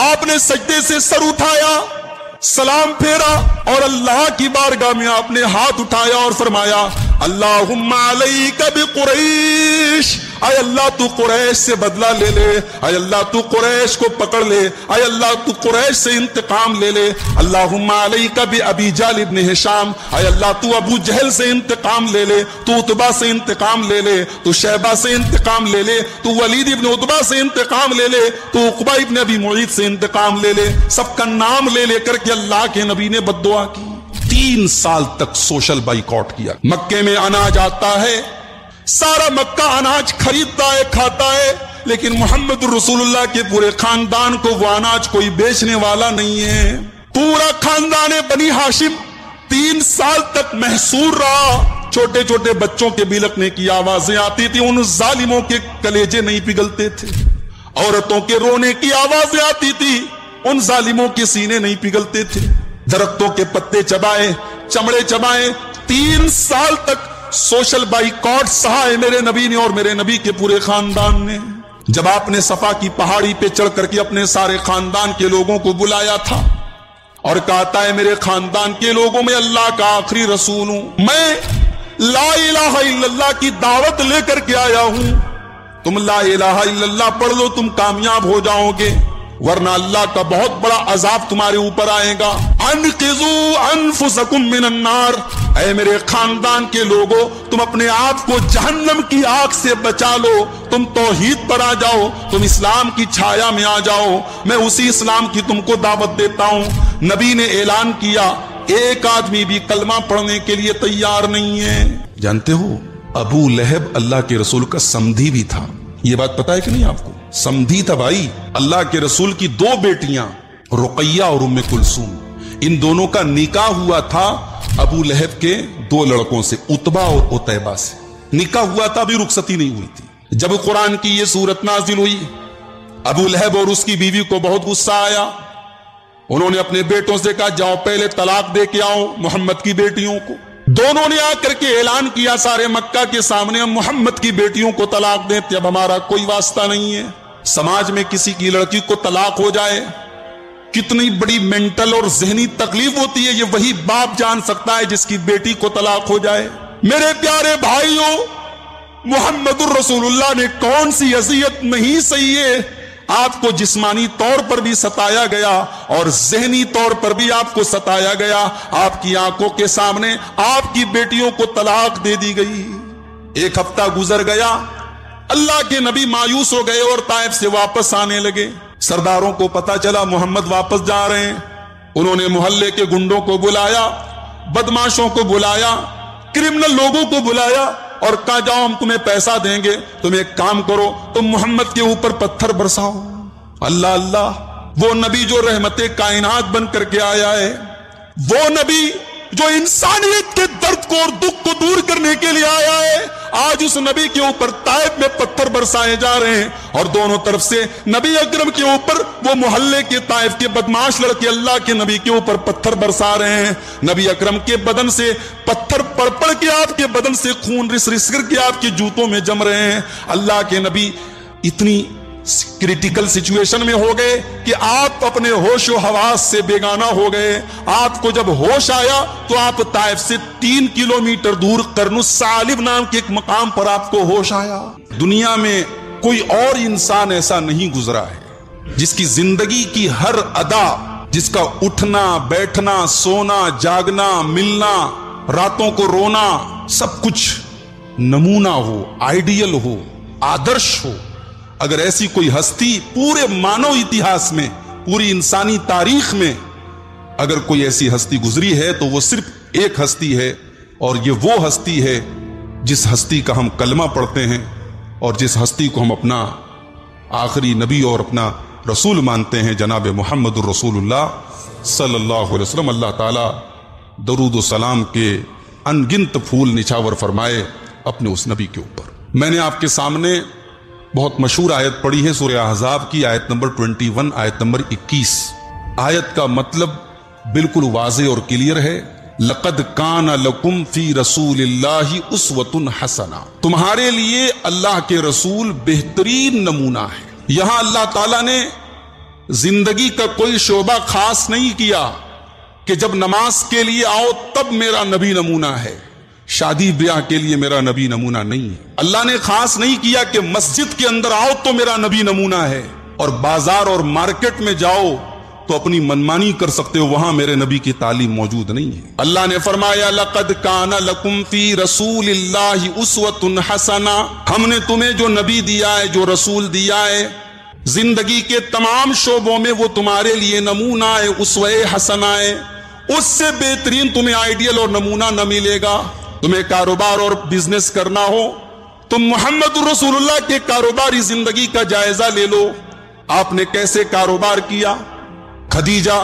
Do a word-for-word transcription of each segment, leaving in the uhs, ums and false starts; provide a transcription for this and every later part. आपने सजदे से सर उठाया, सलाम फेरा और अल्लाह की बारगाह में आपने हाथ उठाया और फरमाया अल्लाहुम्मा अलैका बिकुरैश, आय अल्लाह तू कुरैश से बदला ले ले, आय अल्लाह तू कुरैश को पकड़ ले, आय अल्लाह तू कुरैश से इंतकाम ले ले, अल्लाहुम्मा अलैका बि अबी जाल इब्न हिशाम, आय अल्लाह तू अबू जहल से इंतकाम ले ले, तू उतबा से इंतकाम ले ले, तू शहबा से इंतकाम ले ले, तू वलीद इब्न उतबा से इंतकाम ले ले, तू उकबा इब्न अबी मुईद से इंतकाम ले ले। सबका नाम ले लेकर के अल्लाह के नबी ने बद्दुआ की। तीन साल तक सोशल बाइकॉट किया। मक्के में अनाज आता है, सारा मक्का अनाज खरीदता है, खाता है, लेकिन मोहम्मद रसूलुल्लाह के पूरे खानदान को वो अनाज कोई बेचने वाला नहीं है। पूरा खानदान बनी हाशिम तीन साल तक महसूर रहा। छोटे छोटे बच्चों के बिलखने की आवाजें आती थी, उन जालिमों के कलेजे नहीं पिघलते थे। औरतों के रोने की आवाजें आती थी, उन जालिमों के सीने नहीं पिघलते थे। दरख्तों के पत्ते चबाए, चमड़े चबाए, तीन साल तक सोशल बाइकॉट सहा है मेरे नबी ने और मेरे नबी के पूरे खानदान ने। जब आपने सफा की पहाड़ी पे चढ़ करके अपने सारे खानदान के लोगों को बुलाया था और कहता है मेरे खानदान के लोगों में अल्लाह का आखिरी रसूल हूं मैं, ला इलाहा इल्लल्लाह की दावत लेकर के आया हूं, तुम ला इलाहा इल्लल्लाह पढ़ लो, तुम कामयाब हो जाओगे, वरना अल्लाह का बहुत बड़ा अजाब तुम्हारे ऊपर आएगा। अनकिजू अनफुसकुम मिनन नार, ऐ मेरे खानदान के लोगों तुम अपने आप को जहन्नम की आग से बचा लो, तुम तौहीद पर आ जाओ, तुम इस्लाम की छाया में आ जाओ, मैं उसी इस्लाम की तुमको दावत देता हूं। नबी ने ऐलान किया एक आदमी भी कलमा पढ़ने के लिए तैयार नहीं है। जानते हो अबू लहब अल्लाह के रसूल का समधी भी था, ये बात पता है कि नहीं आपको? समधी था भाई। अल्लाह के रसूल की दो बेटियां रुकैया और उम्मे कुलसूम, इन दोनों का निकाह हुआ था अबू लहब के दो लड़कों से, उतबा और उतैबा से निकाह हुआ था, अभी रुखसती नहीं हुई थी। जब कुरान की ये सूरत नाजिल हुई, अबू लहब और उसकी बीवी को बहुत गुस्सा आया। उन्होंने अपने बेटों से कहा जाओ पहले तलाक दे के आओ मोहम्मद की बेटियों को। दोनों ने आकर के ऐलान किया सारे मक्का के सामने, हम मोहम्मद की बेटियों को तलाक देते, अब हमारा कोई वास्ता नहीं है। समाज में किसी की लड़की को तलाक हो जाए कितनी बड़ी मेंटल और जहनी तकलीफ होती है, ये वही बाप जान सकता है जिसकी बेटी को तलाक हो जाए। मेरे प्यारे भाइयों, मोहम्मदुर रसूलुल्लाह ने कौन सी अज़ियत नहीं सही है। आपको जिस्मानी तौर पर भी सताया गया और जहनी तौर पर भी आपको सताया गया। आपकी आंखों के सामने आपकी बेटियों को तलाक दे दी गई। एक हफ्ता गुजर गया, अल्लाह के नबी मायूस हो गए और ताइफ से वापस आने लगे। सरदारों को पता चला मोहम्मद वापस जा रहे हैं। उन्होंने मोहल्ले के गुंडों को बुलाया, बदमाशों को बुलाया, क्रिमिनल लोगों को बुलाया और कहा जाओ हम तुम्हें पैसा देंगे, तुम एक काम करो, तुम मोहम्मद के ऊपर पत्थर बरसाओ। अल्लाह अल्लाह, वो नबी जो रहमते कायनात बन करके आया है, वो नबी जो इंसानियत के दर्द को और दुख को दूर करने के लिए आया है, आज उस नबी के ऊपर ताइफ में पत्थर बरसाए जा रहे हैं और दोनों तरफ से नबी अकरम के ऊपर वो मोहल्ले के ताइफ के बदमाश लड़के अल्लाह के नबी के ऊपर पत्थर बरसा रहे हैं। नबी अकरम के बदन से पत्थर पड़ पड़ के आपके बदन से खून रिस रिस कर के आपके जूतों में जम रहे हैं। अल्लाह के नबी इतनी क्रिटिकल सिचुएशन में हो गए कि आप अपने होश और हवास से बेगाना हो गए। आपको जब होश आया तो आप ताइफ से तीन किलोमीटर दूर करनुस सालिब नाम के एक मकाम पर आपको होश आया। दुनिया में कोई और इंसान ऐसा नहीं गुजरा है जिसकी जिंदगी की हर अदा, जिसका उठना बैठना, सोना जागना, मिलना, रातों को रोना, सब कुछ नमूना हो, आइडियल हो, आदर्श हो। अगर ऐसी कोई हस्ती पूरे मानव इतिहास में, पूरी इंसानी तारीख में अगर कोई ऐसी हस्ती गुजरी है तो वो सिर्फ एक हस्ती है, और ये वो हस्ती है जिस हस्ती का हम कलमा पढ़ते हैं और जिस हस्ती को हम अपना आखिरी नबी और अपना रसूल मानते हैं, जनाब मुहम्मदुर रसूलुल्लाह सल्लल्लाहु अलैहि वसल्लम। अल्लाह ताला दरूद व सलाम के अनगिनत फूल निछावर फरमाए अपने उस नबी के ऊपर। मैंने आपके सामने बहुत मशहूर आयत पढ़ी है, सूरह अहज़ाब की आयत नंबर इक्कीस, आयत नंबर इक्कीस। आयत का मतलब बिल्कुल वाज़े और क्लियर है। लक़द काना लकुम फ़ी रसूलिल्लाहि उस्वतुन हसना, तुम्हारे लिए अल्लाह के रसूल बेहतरीन नमूना है। यहां अल्लाह ताला ने जिंदगी का कोई शोबा खास नहीं किया कि जब नमाज के लिए आओ तब मेरा नबी नमूना है, शादी ब्याह के लिए मेरा नबी नमूना नहीं है। अल्लाह ने खास नहीं किया कि मस्जिद के अंदर आओ तो मेरा नबी नमूना है और बाजार और मार्केट में जाओ तो अपनी मनमानी कर सकते हो, वहां मेरे नबी की तालीम मौजूद नहीं है। अल्लाह ने फरमाया लक़द काना लकुम फी रसूलिल्लाहि उस्वतुन हसना, हमने तुम्हें जो नबी दिया है जो रसूल दिया है जिंदगी के तमाम शोबों में वो तुम्हारे लिए नमूना है, उस्वे हसना है। उससे बेहतरीन तुम्हें आइडियल और नमूना न मिलेगा। तुम्हें कारोबार और बिजनेस करना हो तो मोहम्मद रसूलुल्लाह के कारोबारी जिंदगी का जायजा ले लो, आपने कैसे कारोबार किया। खदीजा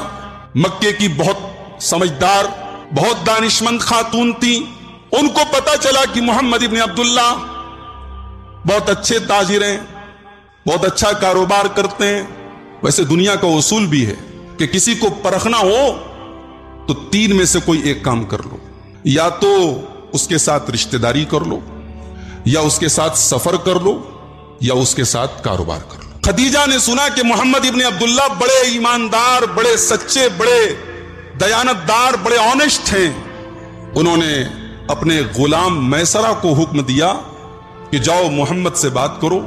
मक्के की बहुत समझदार बहुत दानिशमंद खातून थी, उनको पता चला कि मोहम्मद इब्न अब्दुल्ला बहुत अच्छे ताजिर हैं, बहुत अच्छा कारोबार करते हैं। वैसे दुनिया का उसूल भी है कि किसी को परखना हो तो तीन में से कोई एक काम कर लो, या तो उसके साथ रिश्तेदारी कर लो, या उसके साथ सफर कर लो, या उसके साथ कारोबार कर लो। खदीजा ने सुना कि मोहम्मद इब्ने अब्दुल्ला बड़े ईमानदार, बड़े सच्चे, बड़े दयानतदार, बड़े ऑनेस्ट हैं। उन्होंने अपने गुलाम मैसरा को हुक्म दिया कि जाओ मोहम्मद से बात करो,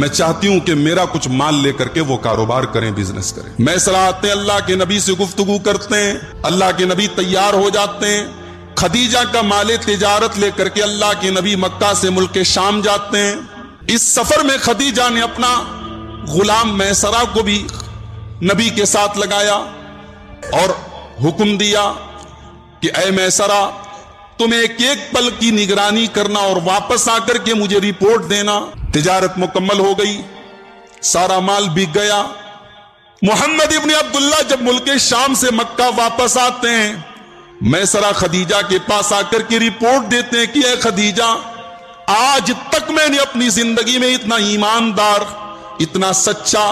मैं चाहती हूं कि मेरा कुछ माल लेकर के वो कारोबार करें, बिजनेस करें। मैसरा आते हैं, अल्लाह के नबी से गुफ्तगू करते हैं, अल्लाह के नबी तैयार हो जाते हैं। खदीजा का माले तिजारत लेकर के अल्लाह के नबी मक्का से मुल्क शाम जाते हैं। इस सफर में खदीजा ने अपना गुलाम मैसरा को भी नबी के साथ लगाया और हुक्म दिया कि ऐ मैसरा, तुम्हें एक एक पल की निगरानी करना और वापस आकर के मुझे रिपोर्ट देना। तिजारत मुकम्मल हो गई, सारा माल बिक गया। मोहम्मद इब्ने अब्दुल्ला जब मुल्क शाम से मक्का वापस आते हैं, मैसरा खदीजा के पास आकर के रिपोर्ट देते हैं कि ऐ खदीजा, आज तक मैंने अपनी जिंदगी में इतना ईमानदार, इतना सच्चा,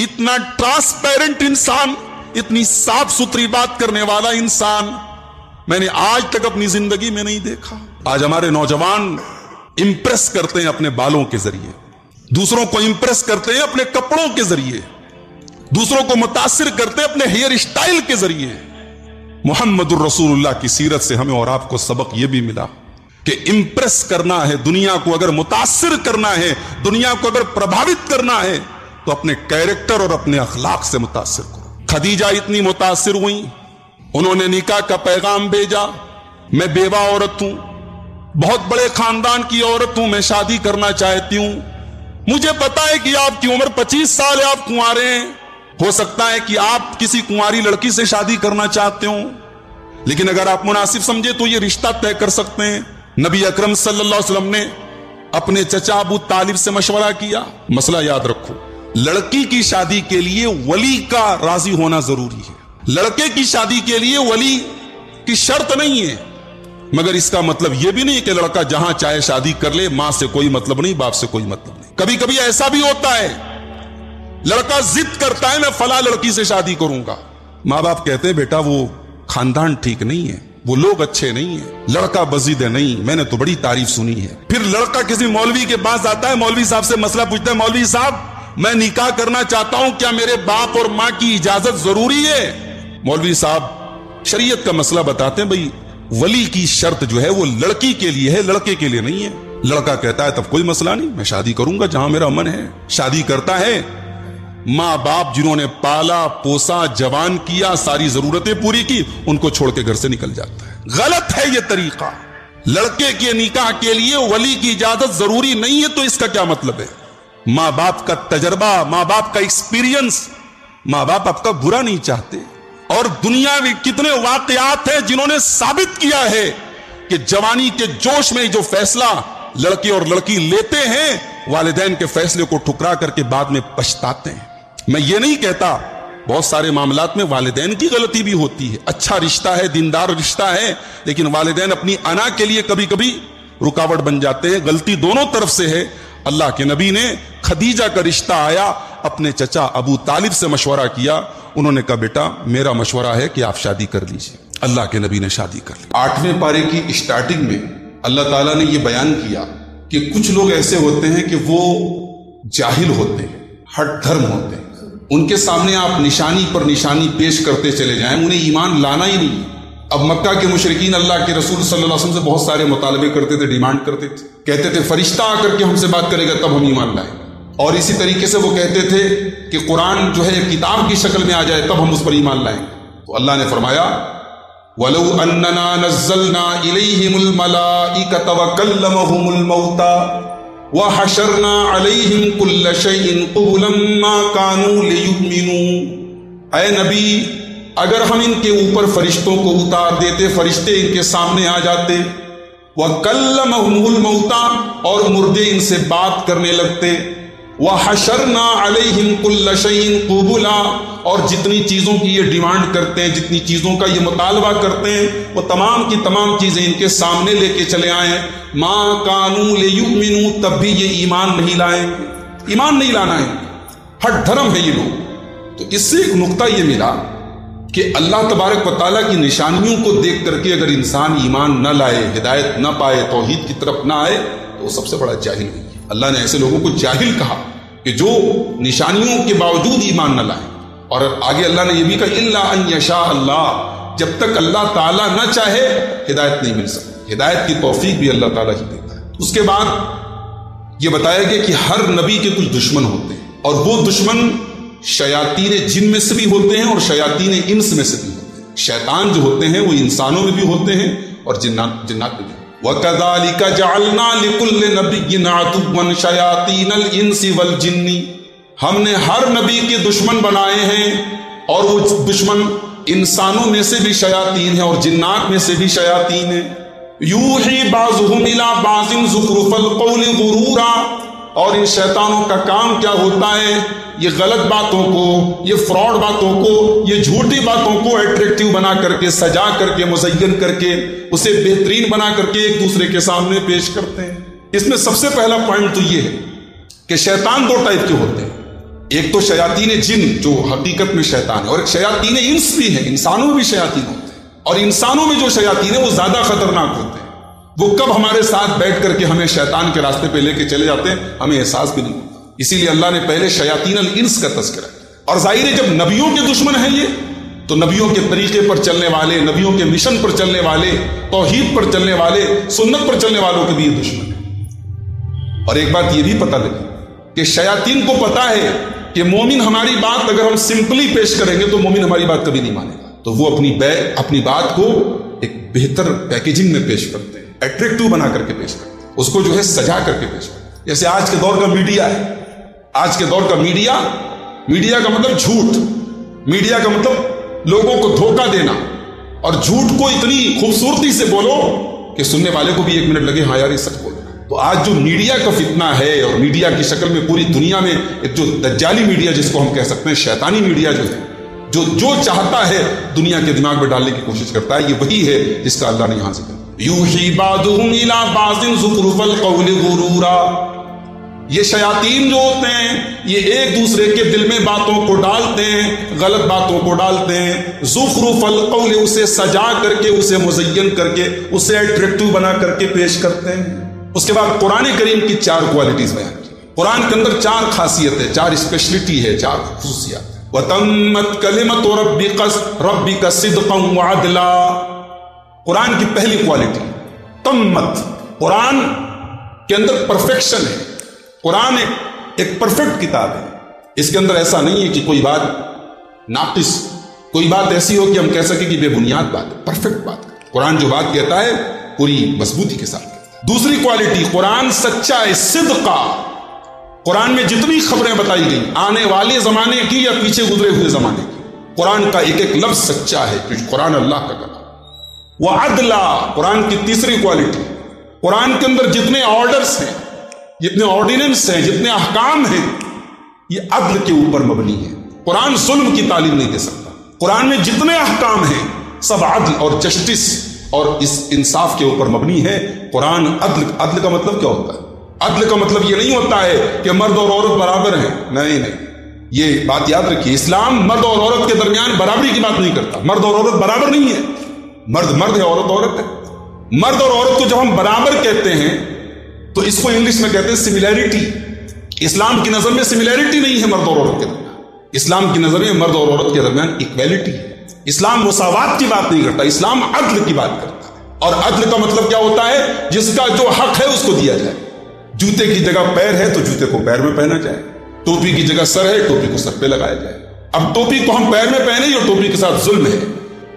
इतना ट्रांसपेरेंट इंसान, इतनी साफ सुथरी बात करने वाला इंसान मैंने आज तक अपनी जिंदगी में नहीं देखा। आज हमारे नौजवान इंप्रेस करते हैं अपने बालों के जरिए, दूसरों को इंप्रेस करते हैं अपने कपड़ों के जरिए, दूसरों को मुतासिर करते हैं अपने हेयर स्टाइल के जरिए। मुहम्मदुर रसूलुल्लाह की सीरत से हमें और आपको सबक यह भी मिला कि इंप्रेस करना है दुनिया को, अगर मुतासिर करना है दुनिया को, अगर प्रभावित करना है तो अपने कैरेक्टर और अपने अखलाक से मुतासिर करो। खदीजा इतनी मुतासिर हुई, उन्होंने निकाह का पैगाम भेजा। मैं बेवा औरत हूं, बहुत बड़े खानदान की औरत हूं, मैं शादी करना चाहती हूं। मुझे पता है कि आपकी उम्र पच्चीस साल है, आप कुंवारे हैं, हो सकता है कि आप किसी कुंवारी लड़की से शादी करना चाहते हो, लेकिन अगर आप मुनासिब समझे तो ये रिश्ता तय कर सकते हैं। नबी अकरम सल्लल्लाहु अलैहि वसल्लम ने अपने चचा अबू तालिब से मशवरा किया। मसला याद रखो, लड़की की शादी के लिए वली का राजी होना जरूरी है, लड़के की शादी के लिए वली की शर्त नहीं है। मगर इसका मतलब यह भी नहीं कि लड़का जहां चाहे शादी कर ले, मां से कोई मतलब नहीं, बाप से कोई मतलब नहीं। कभी कभी ऐसा भी होता है, लड़का जिद करता है मैं फला लड़की से शादी करूंगा, माँ बाप कहते हैं बेटा वो खानदान ठीक नहीं है, वो लोग अच्छे नहीं है, लड़का बजीद है नहीं, मैंने तो बड़ी तारीफ सुनी है। फिर लड़का किसी मौलवी के पास आता है, मौलवी साहब से मसला पूछता है, मौलवी साहब मैं निकाह करना चाहता हूं, क्या मेरे बाप और माँ की इजाजत जरूरी है। मौलवी साहब शरीयत का मसला बताते हैं, भाई वली की शर्त जो है वो लड़की के लिए है, लड़के के लिए नहीं है। लड़का कहता है तब कोई मसला नहीं, मैं शादी करूंगा जहां मेरा मन है। शादी करता है, माँ बाप जिन्होंने पाला पोसा जवान किया, सारी जरूरतें पूरी की, उनको छोड़ के घर से निकल जाता है। गलत है ये तरीका, लड़के के निकाह के लिए वली की इजाजत जरूरी नहीं है। तो इसका क्या मतलब है, माँ बाप का तजर्बा, माँ बाप का एक्सपीरियंस, माँ बाप आपका बुरा नहीं चाहते। और दुनिया में कितने वाकयात हैं जिन्होंने साबित किया है कि जवानी के जोश में जो फैसला लड़के और लड़की लेते हैं, वालिदैन के फैसले को ठुकरा करके बाद में पछताते हैं। मैं ये नहीं कहता, बहुत सारे मामलात में वालिदैन की गलती भी होती है, अच्छा रिश्ता है, दीनदार रिश्ता है, लेकिन वालिदैन अपनी अना के लिए कभी कभी रुकावट बन जाते हैं। गलती दोनों तरफ से है। अल्लाह के नबी ने खदीजा का रिश्ता आया, अपने चचा अबू तालिब से मशवरा किया, उन्होंने कहा बेटा मेरा मशवरा है कि आप शादी कर लीजिए। अल्लाह के नबी ने शादी कर ली। आठवें पारे की स्टार्टिंग में अल्लाह ताला ने यह बयान किया कि कुछ लोग ऐसे होते हैं कि वो जाहिल होते हैं, हट धर्म होते हैं, उनके सामने आप निशानी पर निशानी पेश करते चले जाएं, उन्हें ईमान लाना ही नहीं। अब मक्का के मुशरिकीन अल्लाह के रसूल सल्लल्लाहु अलैहि वसल्लम से बहुत सारे मुतालबे करते थे, डिमांड करते थे, कहते थे फरिश्ता आकर के हमसे बात करेगा तब हम ईमान लाए। और इसी तरीके से वो कहते थे कि कुरान जो है किताब की शक्ल में आ जाए तब हम उस पर ईमान लाएंगे। तो अल्लाह ने फरमाया वलौ अन्नना नज़्ज़लना इलैहिमुल मलाइकता व कल्लमहुमुल मौता व हशरना अलैहिम कुल्ल शैइन क़ुबुलन मा कानू लियुमिनू। ऐ नबी, अगर हम इनके ऊपर फरिश्तों को उतार देते, फरिश्ते इनके सामने आ जाते, वह कल्लमहुमुल मौता, और मुर्दे इनसे बात करने लगते, वह हशरना अलैहिम कुल्ल शैइन क़ुबुला, और जितनी चीज़ों की ये डिमांड करते हैं, जितनी चीज़ों का ये मुतालबा करते हैं, वो तमाम की तमाम चीज़ें इनके सामने लेके चले आए, मा कानू लियुमिनू, तब भी ये ईमान नहीं लाए। ईमान नहीं लाना है, हट धर्म है ये लोग। तो इससे एक नुकता ये मिला कि अल्लाह तबारक व तआला की निशानियों को देख करके अगर इंसान ईमान न लाए, हिदायत न पाए, तौहीद की तरफ ना आए, तो वो सबसे बड़ा जाहिल है। अल्लाह ने ऐसे लोगों को जाहिल कहा कि जो निशानियों के बावजूद ईमान न लाए। और आगे अल्लाह ने यह भी कहा इल्ला अन यशा अल्लाह, जब तक अल्लाह ताला न चाहे हिदायत नहीं मिल सकती। हिदायत की तौफीक भी अल्लाह ताला ही देता है। उसके बाद ये बताया गया कि हर नबी के कुछ दुश्मन होते हैं, और वो दुश्मन शयातीने जिन में से भी होते हैं और शयातीने इंस में से भी होते हैं। शैतान जो होते हैं वो इंसानों में भी होते हैं और जिन्नात जिन्नात में भी। वकदालिका जअलना लिकुल्लि नबिय्यिन अदुव्वन शयातीनल इंसि वल जिन्नी, हमने हर नबी के दुश्मन बनाए हैं, और वो दुश्मन इंसानों में से भी शयातीन है और जिन्नात में से भी शयातीन है। यूही बाज़ुहुम इला बाज़िन ज़ुखरुफल क़ौलि गुरूरा, और इन शैतानों का काम क्या होता है, ये गलत बातों को, ये फ्रॉड बातों को, ये झूठी बातों को एट्रैक्टिव बना करके, सजा करके, मुज़य्यन करके, उसे बेहतरीन बना करके एक दूसरे के सामने पेश करते हैं। इसमें सबसे पहला पॉइंट तो ये है कि शैतान दो टाइप के होते हैं, एक तो शयातीन जिन जो हकीकत में शैतान है, और एक शयातीन इंस भी है, इंसानों में भी शयातीन होते हैं। और इंसानों में जो शयातीन है वो ज्यादा खतरनाक होते हैं। वो कब हमारे साथ बैठ करके हमें शैतान के रास्ते पे लेके चले जाते हैं, हमें एहसास भी नहीं होता। इसीलिए अल्लाह ने पहले शयातीन अल इंस का तस्करा किया। और जाहिर है जब नबियों के दुश्मन हैं ये, तो नबियों के तरीके पर चलने वाले, नबियों के मिशन पर चलने वाले, तौहीद पर चलने वाले, सुन्नत पर चलने वालों के भी ये दुश्मन है। और एक बात ये भी पता लगी कि शयातीन को पता है कि मोमिन हमारी बात अगर हम सिंपली पेश करेंगे तो मोमिन हमारी बात कभी नहीं मानेगा, तो वो अपनी अपनी बात को एक बेहतर पैकेजिंग में पेश करते हैं, एट्रैक्टिव बना करके पेश करते हैं, उसको जो है सजा करके पेश करते हैं। जैसे आज के दौर का मीडिया है, आज के दौर का मीडिया, मीडिया का मतलब झूठ, मीडिया का मतलब लोगों को धोखा देना, और झूठ को इतनी खूबसूरती से बोलो कि सुनने वाले को भी एक मिनट लगे हाँ यार ये सच बोल रहा है। तो आज जो मीडिया का फितना है, और मीडिया की शक्ल में पूरी दुनिया में एक जो दज्जाली मीडिया जिसको हम कह सकते हैं, शैतानी मीडिया जो है, जो जो चाहता है दुनिया के दिमाग में डालने की कोशिश करता है, ये वही है जिसका अल्लाह ने यहां से कहा यूही बादुहुम इला बाज़िन ज़ुखरुफल क़ौलि गुरूरा। ये शयातीन जो होते हैं ये एक दूसरे के दिल में बातों को डालते हैं, गलत बातों को डालते हैं, ज़ुखरुफल क़ौलि, उसे सजा करके, उसे मुज़य्यन करके, उसे एट्रैक्टिव बना करके पेश करते हैं। उसके बाद कुरान करीम की चार क्वालिटीज बयान की। कुरान के अंदर चार खासियत है, चार स्पेशलिटी है, चार खुसूसियात। वतम्मत कलिमतु रब्बिका रब्बिका सिद्क़न व अदला, कुरान की पहली क्वालिटी तम्मत। कुरान के अंदर परफेक्शन है, कुरान एक, एक परफेक्ट किताब है। इसके अंदर ऐसा नहीं है कि कोई बात नाकिस, कोई बात ऐसी हो कि हम कह सकें कि बेबुनियाद बात है, परफेक्ट बात है। कुरान जो बात कहता है पूरी मजबूती के साथ कहता है। दूसरी क्वालिटी, कुरान सच्चा है, सिद्का। कुरान में जितनी खबरें बताई गई आने वाले जमाने की या पीछे गुजरे हुए जमाने की, कुरान का एक एक लफ्ज सच्चा है, क्योंकि कुरान अल्लाह का कलाम। वह अदला, कुरान की तीसरी क्वालिटी। कुरान के अंदर जितने ऑर्डर्स हैं, जितने ऑर्डिनेंस हैं, जितने अहकाम हैं, ये अदल के ऊपर मबनी है। कुरान जुल्म की तालीम नहीं दे सकता। कुरान में जितने अहकाम हैं सब अदल और जस्टिस और इस इंसाफ के ऊपर मबनी है। कुरान अदल, अदल का मतलब क्या होता है? अदल का मतलब ये नहीं होता है कि मर्द और औरत बराबर हैं, नहीं नहीं, ये बात याद रखिए, इस्लाम मर्द और औरत के दरमियान बराबरी की बात नहीं करता। मर्द और औरत बराबर नहीं है, मर्द मर्द है, औरत औरत है। मर्द और औरत को जब हम बराबर कहते हैं तो इसको इंग्लिश में कहते हैं सिमिलैरिटी। इस्लाम की नजर में सिमिलैरिटी नहीं है मर्द और औरत के दरमियान। इस्लाम की नजर में मर्द और औरत के दरमियान इक्वेलिटी है। इस्लाम मुसावात की बात नहीं करता, इस्लाम अदल की बात करता है। और अदल का मतलब क्या होता है? जिसका जो हक है उसको दिया जाए। जूते की जगह पैर है तो जूते को पैर में पहना जाए, टोपी की जगह सर है टोपी को सर पे लगाया जाए। अब टोपी को हम पैर में पहने और टोपी के साथ जुल्म है,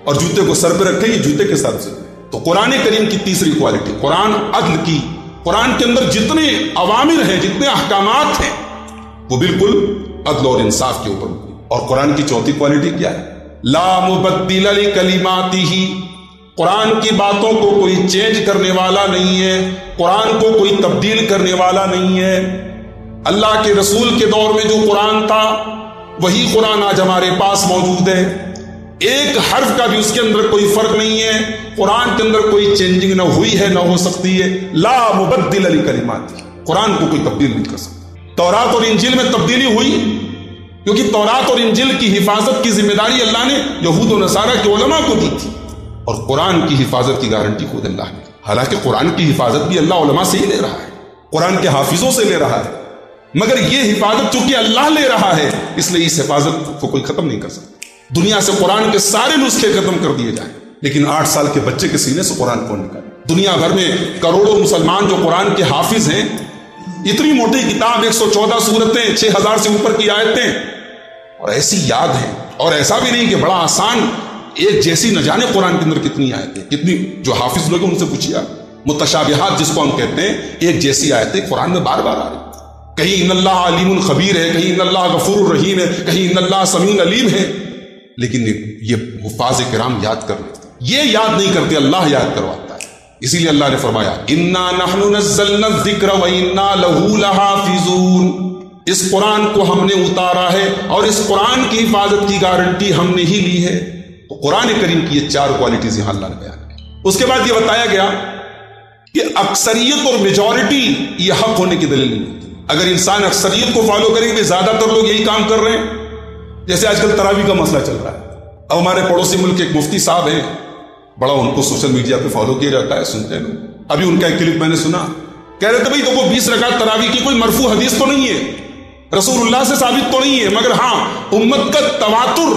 और जूते को सर पे रखें ये जूते के साथ जुल्म है। तो कुरान करीम की तीसरी क्वालिटी, कुरान अदल की, कुरान के अंदर जितने अवामिर हैं जितने अहकामात हैं वो बिल्कुल अदल और इंसाफ के ऊपर। और कुरान की चौथी क्वालिटी क्या है? ला मुबद्दिल लि कलिमातिही, कुरान की बातों को कोई चेंज करने वाला नहीं है, कुरान को कोई तब्दील करने वाला नहीं है। अल्लाह के रसूल के दौर में जो कुरान था वही कुरान आज हमारे पास मौजूद है। एक हर्फ का भी उसके अंदर कोई फर्क नहीं है, कुरान के अंदर कोई चेंजिंग ना हुई है ना हो सकती है। ला मुबद्दिल लि कलिमातिही, कुरान को कोई तब्दील नहीं कर सकता। तौरात और इंजील में तब्दीली हुई क्योंकि तौरात और इंजिल की हिफाजत की जिम्मेदारी अल्लाह ने यहूद और नसारा के उलमा को दी थी, और कुरान की हिफाजत की गारंटी खुद अल्लाह ने। हालांकि कुरान की हिफाजत भी अल्लाह उलमा से ही ले रहा है, कुरान के हाफिजों से ले रहा है, मगर यह हिफाजत चूंकि अल्लाह ले रहा है इसलिए इस हिफाजत को कोई खत्म नहीं कर सकता। दुनिया से कुरान के सारे नुस्खे खत्म कर दिए जाए लेकिन आठ साल के बच्चे के सीने से कुरान कौन निकाले? दुनिया भर में करोड़ों मुसलमान जो कुरान के हाफिज हैं, इतनी मोटी किताब, एक सौ चौदह सूरतें, छह हजार से ऊपर की आयतें, और ऐसी याद है। और ऐसा भी नहीं कि बड़ा आसान, एक जैसी न जाने कुरान के अंदर कितनी आयतें, कितनी, जो हाफिज लोग उनसे पूछिए। मुतशाबिहात जिसको हम कहते हैं, एक जैसी आयतें कुरान में बार बार आ रही। कहीं इन्नल्लाह अलीमुल खबीर है, कहीं इन्नल्लाह गफूर रहीम है, कहीं इन्नल्लाह समीउन अलीम है, लेकिन ये हुफ्फाज़ किराम याद कर लेते, ये याद नहीं करते, अल्लाह याद करवाता है। इसीलिए अल्लाह ने फरमाया इन्ना नहनु नज़्ज़लना ज़िक्र व इन्ना लहू लहाफ़िज़ून, इस कुरान को हमने उतारा है और इस कुरान की हिफाजत की गारंटी हमने ही ली है। तो कुरान करीम की ये चार क्वालिटीज यहां अल्लाह ने बयान की। उसके बाद ये बताया गया कि अक्सरियत और मेजॉरिटी ये हक होने की दलील नहीं होती। अगर इंसान अक्सरियत को फॉलो करेंगे, ज्यादातर लोग यही काम कर रहे हैं, जैसे आजकल तरावी का मसला चल रहा है। अब हमारे पड़ोसी मुल्क के एक मुफ्ती साहब हैं, बड़ा उनको सोशल मीडिया पर फॉलो किया जाता है, सुनते हैं। अभी उनका एक क्लिप मैंने सुना, कह रहे थे भाई देखो बीस रकात तरावी की कोई मरफू हदीस तो नहीं है, रसूलुल्लाह से साबित तो नहीं है, मगर हाँ उम्मत का तवातुर,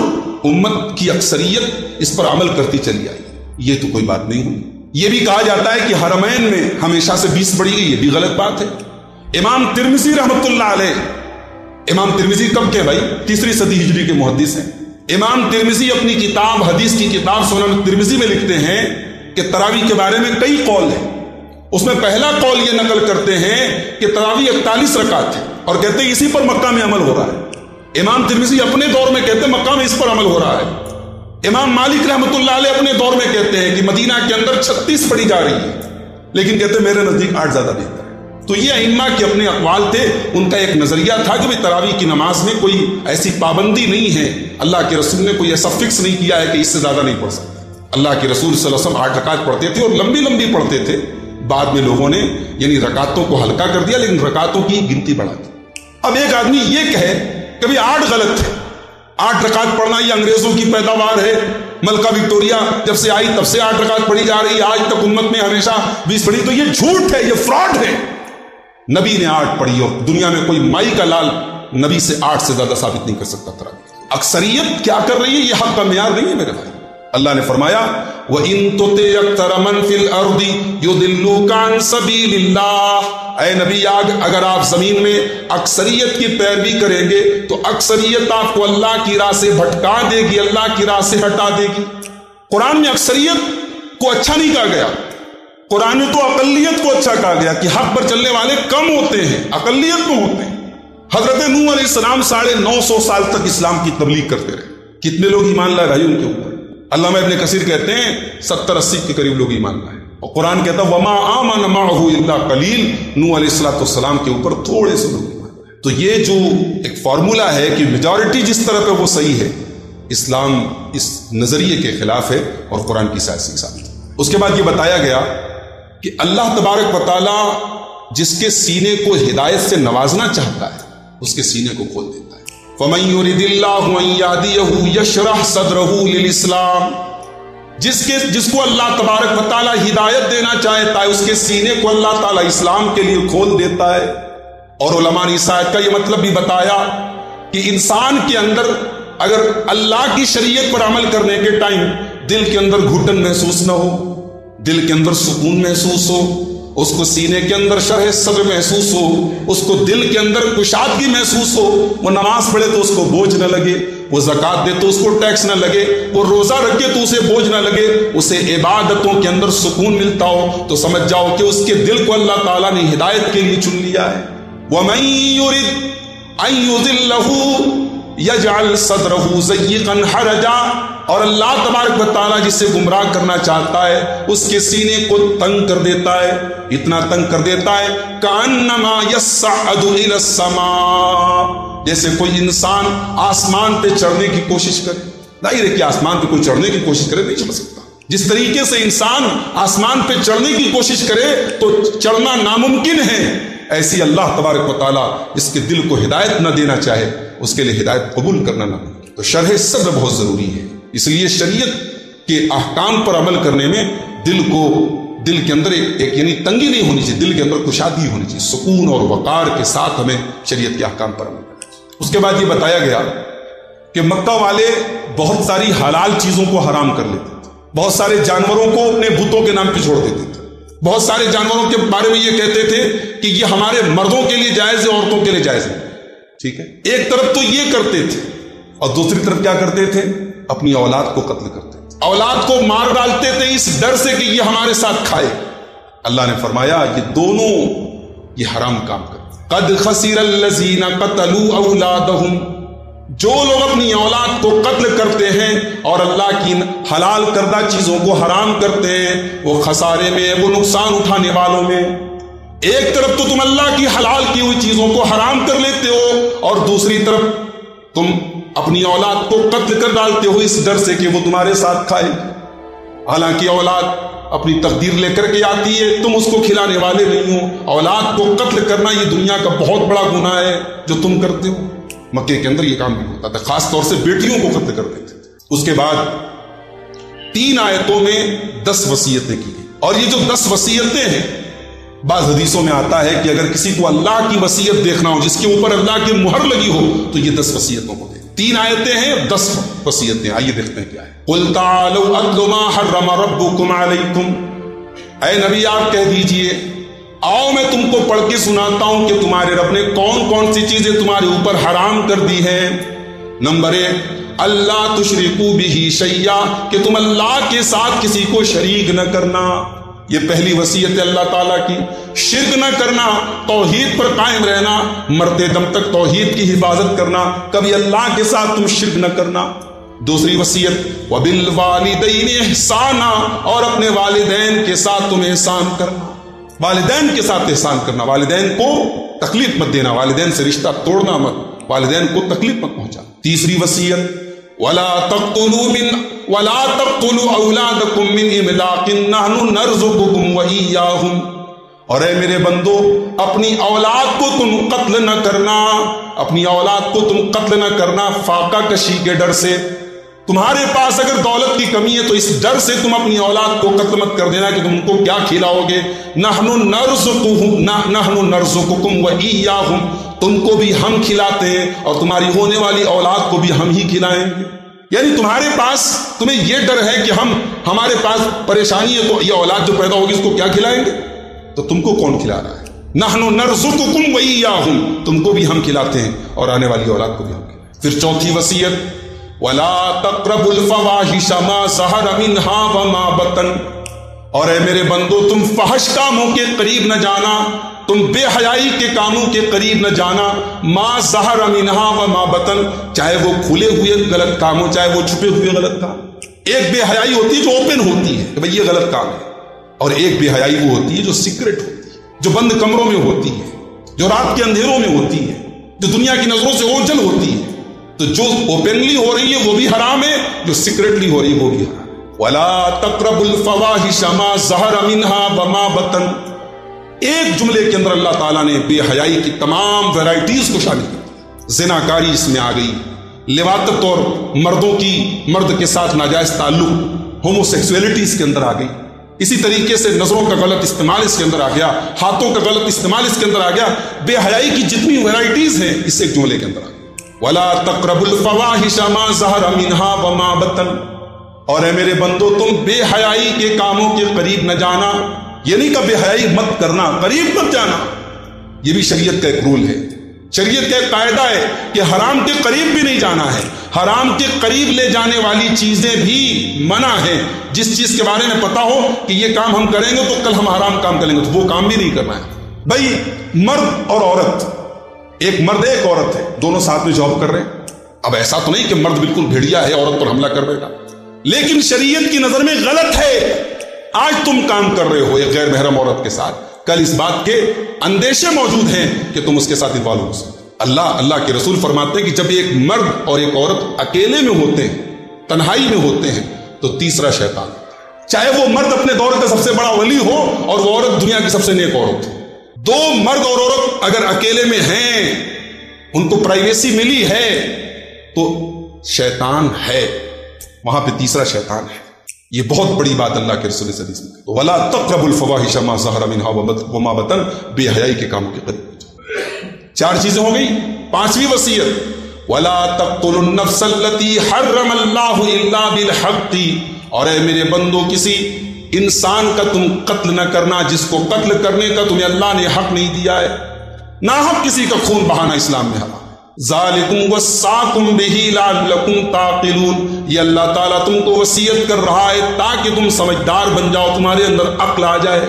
उम्मत की अक्सरियत इस पर अमल करती चली आई, ये तो कोई बात नहीं हुई। ये भी कहा जाता है कि हरमैन में हमेशा से बीस पड़ी गई, ये भी गलत बात है। इमाम तिरमिजी रहमतुल्लाह अलैह, इमाम तिरमिजी कब के भाई तीसरी सदी हिजरी के मुहद्दिस हैं। इमाम तिरमिजी अपनी किताब, हदीस की किताब सुनन तिरमिजी में लिखते हैं कि तरावी के बारे में कई कौल है। उसमें पहला कौल ये नकल करते हैं कि तरावी इकतालीस रकात है, और कहते हैं इसी पर मक्का में अमल हो रहा है। इमाम तिरमिज़ी अपने दौर में कहते हैं मक्का में इस पर अमल हो रहा है। इमाम मालिक रहमतुल्लाह अलैह अपने दौर में कहते हैं कि मदीना के अंदर छत्तीस पढ़ी जा रही है, लेकिन कहते हैं मेरे नजदीक आठ ज्यादा बेहतर है। तो ये अइम्मा के अपने अकवाल थे, उनका एक नजरिया था कि भाई तरावी की नमाज में कोई ऐसी पाबंदी नहीं है, अल्लाह के रसूल ने कोई ऐसा फिक्स नहीं किया है कि इससे ज्यादा नहीं पढ़ सकते। अल्लाह के रसूल सल्लल्लाहु अलैहि वसल्लम आठ रकात पढ़ते थे और लंबी लंबी पढ़ते थे। बाद में लोगों ने यानी रकातों को हल्का कर दिया, लेकिन रकातों की गिनती बढ़ा दी। अब एक आदमी ये कहे कभी आठ गलत है, आठ रकात पढ़ना ये अंग्रेजों की पैदावार है, मलका विक्टोरिया जब से आई तब से आठ रकात पढ़ी जा रही है, आज तक उम्मत में हमेशा बीस पढ़ी, तो ये झूठ है, ये फ्रॉड है। नबी ने आठ पढ़ी और दुनिया में कोई माई का लाल नबी से आठ से ज्यादा साबित नहीं कर सकता। तरह अक्सरियत क्या कर रही है, ये हक का मेयार नहीं है मेरे भाई। अल्लाह ने फरमाया व इन तुति अक्तर मन फिल अर्दी युदिल्लूक अन सबीलिल्लाह, ऐ नबी आग अगर आप जमीन में अक्सरियत की पैरवी करेंगे तो अक्सरियत आपको अल्लाह की राह से भटका देगी, अल्लाह की राह से हटा देगी। कुरान में अक्सरियत को अच्छा नहीं कहा गया, कुरान में तो अकलियत को अच्छा कहा गया कि हक पर चलने वाले कम होते हैं, अकलियत में होते हैं। हजरत नूह अलैहिस्सलाम साढ़े नौ सौ साल तक इस्लाम की तबलीग करते रहे, कितने लोग ईमान लाए भाई उनके ऊपर? अल्लामा इब्न कसीर कहते हैं सत्तर अस्सी के करीब लोग ईमान लाए। और कुरान कहता वमा आमन माहू इल्ला कलील, नूह अलैहिस्सलाम के ऊपर थोड़े से लोग। तो ये जो एक फार्मूला है कि मेजॉरिटी जिस तरह पे वो सही है, इस्लाम इस नजरिए के खिलाफ है और कुरान की साइंस के साथ। उसके बाद ये बताया गया कि अल्लाह तबारक व तआला जिसके सीने को हिदायत से नवाजना चाहता है उसके सीने को खोल देता है। फमन युरिदिल्लाहु अन यहदियहु यशरह सदरहु लिल इस्लाम, जिसके जिसको अल्लाह तबारक व तआला हिदायत देना चाहता है उसके सीने को अल्लाह ताला इस्लाम के लिए खोल देता है। और उलमा ने इस आयत का ये मतलब भी बताया कि इंसान के अंदर अगर अल्लाह की शरीयत पर अमल करने के टाइम दिल के अंदर घुटन महसूस ना हो, दिल के अंदर सुकून महसूस हो, उसको सीने के अंदर शरह सब्र महसूस हो, उसको दिल के अंदर कुशादगी महसूस हो, वो नमाज पढ़े तो उसको बोझ न लगे, वो ज़कात दे तो उसको टैक्स न लगे, वो रोज़ा रखे तो उसे बोझ न लगे, उसे इबादतों के अंदर सुकून मिलता हो, तो समझ जाओ कि उसके दिल को अल्लाह ताला ने हिदायत के लिए चुन लिया है। वमन युरिद अन युज़िल्लहु यजअल सद्रहु ज़य्यिक़न हरजा, और अल्लाह तबारक व तआला जिसे गुमराह करना चाहता है उसके सीने को तंग कर देता है, इतना तंग कर देता है कान्नमा यस्अदु इला समा, जैसे कोई इंसान आसमान पे चढ़ने की कोशिश करे। जाहिर है कि आसमान पे कोई चढ़ने की कोशिश करे नहीं चढ़ सकता, जिस तरीके से इंसान आसमान पे चढ़ने की कोशिश करे तो चढ़ना नामुमकिन है, ऐसी अल्लाह तबारक व तआला इसके दिल को हिदायत न देना चाहे उसके लिए हिदायत कबूल करना ना। तो शरह सब्र बहुत ज़रूरी है, इसलिए शरीयत के अहकाम पर अमल करने में दिल को दिल के अंदर एक, एक यानी तंगी नहीं होनी चाहिए, दिल के अंदर कुशादगी होनी चाहिए, सुकून और वकार के साथ हमें शरीयत के अहकाम पर अमल करना चाहिए। उसके बाद ये बताया गया कि मक्का वाले बहुत सारी हलाल चीज़ों को हराम कर लेते थे, बहुत सारे जानवरों को अपने बुतों के नाम पर छोड़ देते थे, बहुत सारे जानवरों के बारे में ये कहते थे कि ये हमारे मर्दों के लिए जायज़ है, औरतों के लिए जायज़ है। ठीक है, एक तरफ तो ये करते थे और दूसरी तरफ क्या करते थे, अपनी औलाद को कत्ल करते थे, औलाद को मार डालते थे इस डर से कि ये हमारे साथ खाए। अल्लाह ने फरमाया ये दोनों ये हराम काम करते। कद खसीरल लजीना कतलू औलादहुम, जो लोग अपनी औलाद को कत्ल करते हैं और अल्लाह की हलाल करदा चीजों को हराम करते हैं, वो खसारे में, वो नुकसान उठाने वालों में। एक तरफ तो तुम अल्लाह की हलाल की हुई चीजों को हराम कर लेते हो और दूसरी तरफ तुम अपनी औलाद को कत्ल कर डालते हो इस डर से कि वो तुम्हारे साथ खाए। हालांकि औलाद अपनी तकदीर लेकर के आती है, तुम उसको खिलाने वाले नहीं हो। औलाद को कत्ल करना ये दुनिया का बहुत बड़ा गुनाह है जो तुम करते हो। मक्के के अंदर ये काम भी होता था, खास तौर से बेटियों को कत्ल करते थे। उसके बाद तीन आयतों में दस वसीयतें की गई, और ये जो दस वसीयतें हैं, बाज़ हदीसों में आता है कि अगर किसी को अल्लाह की वसीयत देखना हो जिसके ऊपर अल्लाह की मुहर लगी हो तो ये दस वसीयतों को दे। तीन आयतें हैं, दस वसीयतें। आइए देखते हैं क्या है। कुल तालू अत्लु मा हर्रमा रब्बुकुम अलैकुम, ऐ नबी आप कह दीजिए आओ मैं तुमको पढ़ के सुनाता हूं कि तुम्हारे रब ने कौन कौन सी चीजें तुम्हारे ऊपर हराम कर दी है। नंबर एक, अल्लाह तुशरिकू बिही शैया, कि तुम अल्लाह के साथ किसी को शरीक न करना। ये पहली वसीयत है अल्लाह ताला की। शिर्क न करना, तौहीद पर कायम रहना, मरते दम तक तौहीद की हिफाजत करना, कभी अल्लाह के साथ तुम शिर्क न करना। दूसरी वसीयत वबिल वालिदैन एहसाना, और अपने वालिदैन के साथ तुम एहसान करना, वालिदैन के साथ एहसान करना, वालिदैन को तकलीफ मत देना, वालिदैन से रिश्ता तोड़ना मत, वालिदैन को तकलीफ मत पहुंचाना। तीसरी वसीयत वला तक़्तुलू मिन वला तक़्तुलू औलादकुम मिन इमलाक़िन नहनु नरज़ुकुकुम व इय्याहुम, और ऐ मेरे बंदो अपनी औलाद को तुम कत्ल न करना, अपनी औलाद को तुम कत्ल न करना फाका कशी के डर से। तुम्हारे पास अगर दौलत की कमी है तो इस डर से तुम अपनी औलाद को कत्ल मत कर देना कि तुमको क्या खिलाओगे। नहनु नरज़ुकुहुम नहनु नरज़ुकुकुम व इय्याहुम, तुमको भी हम खिलाते हैं और तुम्हारी होने वाली औलाद को भी हम ही खिलाएंगे। यानी तुम्हारे पास, तुम्हें यह डर है कि हम, हमारे पास परेशानी है तो ये औलाद जो पैदा होगी इसको क्या खिलाएंगे, तो तुमको कौन खिला रहा है। नहनु नरज़ुकुकुम व इय्याहुम, तुमको भी हम खिलाते हैं और आने वाली औलाद को भी हम खिलाते। फिर चौथी वसीयत वला तक़रबुल फ़वाहिशा मा ज़हर मिन्हा व मा बतन, और ऐ मेरे बंदो तुम फहश कामों के करीब न जाना, तुम बेहयाई के कामों के करीब न जाना। माँ ज़हर मिन्हा व माँ बतन, चाहे वो खुले हुए गलत काम हो चाहे वो छुपे हुए गलत काम। एक बेहयाई होती है जो ओपन होती है कि भाई ये गलत काम है, और एक बेहयाई वो होती है जो सीक्रेट होती है, जो बंद कमरों में होती है, जो रात के अंधेरों में होती है, जो दुनिया की नजरों से ओझल होती है। तो जो ओपनली हो रही है वो भी हराम है, जो सीक्रेटली हो रही है वो भी हराम। वला तक़रबुल फ़वाहिशा मा ज़हर मिन्हा व मा बतन, एक जुमले के अंदर अल्लाह ताला ने बेहयाई की तमाम वैरायटीज को शामिल कर, जिनाकारी इसमें आ गई, लिवातत और मर्दों की, मर्द के साथ नाजायज ताल्लुक, होमोसेक्सुअलिटी इसके अंदर आ गई। इसी तरीके से नजरों का गलत इस्तेमाल इसके अंदर आ गया, हाथों का गलत इस्तेमाल इसके अंदर आ गया। बेहयाई की जितनी वैरायटीज हैं इससे एक जुमले के अंदर आ गई। वला तक़रबुल फ़वाहिशा मा ज़हरा मिन्हा व मा बतन, और ए मेरे बंदो तुम बेहयाई के कामों के करीब न जाना, ये नहीं का बेहयाई मत करना, करीब मत जाना। ये भी शरीयत का एक रूल है, शरीयत का एक कायदा है कि हराम के करीब भी नहीं जाना है। हराम के करीब ले जाने वाली चीजें भी मना है। जिस चीज के बारे में पता हो कि ये काम हम करेंगे तो कल हम हराम काम करेंगे, तो वो काम भी नहीं करना है। भाई मर्द और औरत, एक मर्द है एक औरत है, दोनों साथ में जॉब कर रहे हैं। अब ऐसा तो नहीं कि मर्द बिल्कुल भेड़िया है औरत पर हमला कर बैठा, लेकिन शरीयत की नजर में गलत है। आज तुम काम कर रहे हो एक गैर महरम औरत के साथ, कल इस बात के अंदेशे मौजूद हैं कि तुम उसके साथ इन्वॉल्व हो सकते। अल्लाह अल्लाह के रसूल फरमाते हैं कि जब एक मर्द और एक औरत अकेले में होते हैं, तन्हाई में होते हैं, तो तीसरा शैतान, चाहे वो मर्द अपने दौर का सबसे बड़ा वली हो और वो औरत दुनिया की सबसे नेक औरत हो। दो मर्द और औरत अगर अकेले में हैं, उनको प्राइवेसी मिली है, तो शैतान है वहां पर, तीसरा शैतान है। ये बहुत बड़ी बात अल्लाह के रसूल सल्लल्लाहु अलैहि वसल्लम। वला तक़रबुल फ़वाहिशा मा ज़हरा मिन्हा व मा बतन, बेहयाई के कामों के करीब। चार चीजें हो गई। पांचवी वसीयत, वला तक़तुलुन नफ़्सल लती हर्रमल्लाहु इल्ला बिल हक़्क़ी, और ए मेरे बंदो किसी इंसान का तुम कत्ल न करना जिसको कत्ल करने का तुम्हें अल्लाह ने हक नहीं दिया है। ना हक किसी का खून बहाना इस्लाम में हराम। ज़ालिकुम वस्साकुम बिही लअल्लकुम ताक़िलून, ये अल्लाह ताला तुमको वसीयत कर रहा है ताकि तुम समझदार बन जाओ, तुम्हारे अंदर अक्ल आ जाए।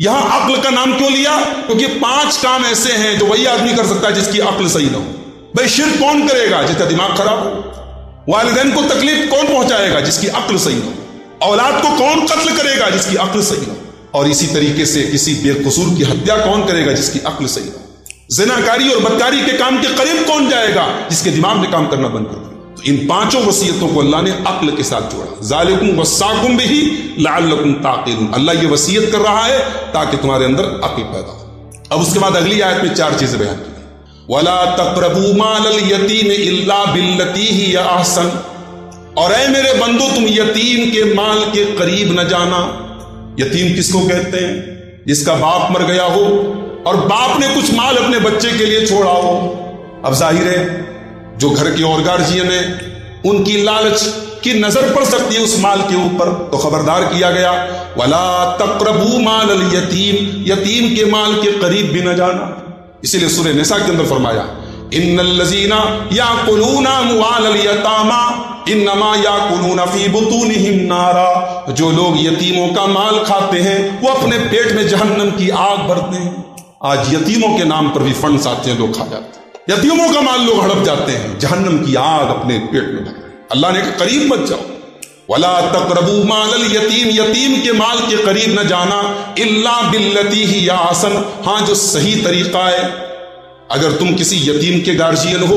यहां अक्ल का नाम क्यों लिया? क्योंकि पांच काम ऐसे हैं जो वही आदमी कर सकता है जिसकी अक्ल सही ना हो। भाई शिर्क कौन करेगा? जिसका दिमाग खराब हो। वालिदैन को तकलीफ कौन पहुंचाएगा? जिसकी अक्ल सही ना हो। औलाद को कौन कत्ल करेगा? जिसकी अक्ल सही ना हो। और इसी तरीके से किसी बेकसूर की हत्या कौन करेगा? जिसकी अक्ल सही ना हो। जिनाकारी और बदकारी के काम के करीब कौन जाएगा? जिसके दिमाग में काम करना बंद कर दिया। तो इन पांचों वसीयतों को अल्लाह ने अक्ल के साथ जोड़ा। ज़ालिकुम वस्साकुम बिही लअल्लकुम ताक़िलून, अल्लाह ये वसीयत कर रहा है ताकि तुम्हारे अंदर अक्ल पैदा हो। अब उसके बाद अगली आयत में चार चीजें बयान की। वला तक़रबू मालल यतीम इल्ला बिल्लती हिय अहसन, और ऐ मेरे बंदो तुम यतीम के माल के करीब न जाना। यतीम किसको कहते हैं? जिसका बाप मर गया हो और बाप ने कुछ माल अपने बच्चे के लिए छोड़ा हो। अब जाहिर है जो घर के और गार्जियन है उनकी लालच की नजर पड़ सकती है उस माल के ऊपर, तो खबरदार किया गया वला तक़रबू मालल यतीम, यतीम के माल के करीब भी न जाना। इसीलिए सूरह निसा के अंदर फरमाया इन्नल लज़ीना याकुलूना अमवालल यतामा इन्नमा याकुलूना फी बुतूनिहिम नारा, जो लोग यतीमों का माल खाते हैं वो अपने पेट में जहन्नम की आग भरते हैं। आज यतीमों के नाम पर भी फंड्स आते हैं, लोग खा जाते हैं, यतीमों का माल लोग हड़प जाते हैं, जहन्नम की आग अपने पेट में भर रहे हैं। अल्लाह ने कहा करीब मत जाओ। वला तक़रबू मालल यतीम, यतीम के माल के करीब न जाना। इल्ला बिल्लती ही या आसन, हाँ जो सही तरीका है। अगर तुम किसी यतीम के गार्जियन हो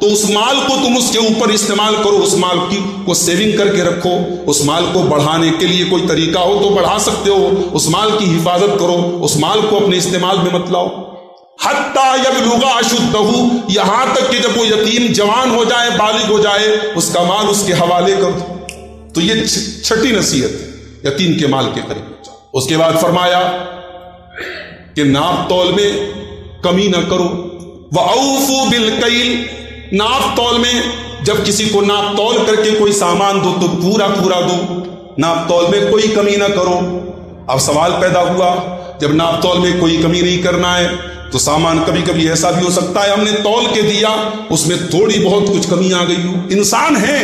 तो उस माल को तुम उसके ऊपर इस्तेमाल करो, उस माल की को सेविंग करके रखो। उस माल को बढ़ाने के लिए कोई तरीका हो तो बढ़ा सकते हो, उस माल की हिफाजत करो, उस माल को अपने इस्तेमाल में मत लाओ। हत्ता यबलुगा अशुद्धहू, यहां तक कि जब वो यतीम जवान हो जाए, बालिग हो जाए, उसका माल उसके हवाले कर दो। तो ये छठी नसीहत है, यतीम के माल के करीब। उसके बाद फरमाया कि नाप तौल में कमी ना करो। वऔफू बिलकैल, नाप तौल में जब किसी को नाप तौल करके कोई सामान दो तो पूरा पूरा दो, नाप तौल में कोई कमी ना करो। अब सवाल पैदा हुआ, जब नाप तौल में कोई कमी नहीं करना है तो सामान कभी कभी ऐसा भी हो सकता है हमने तौल के दिया, उसमें थोड़ी बहुत कुछ कमी आ गई हो। इंसान है,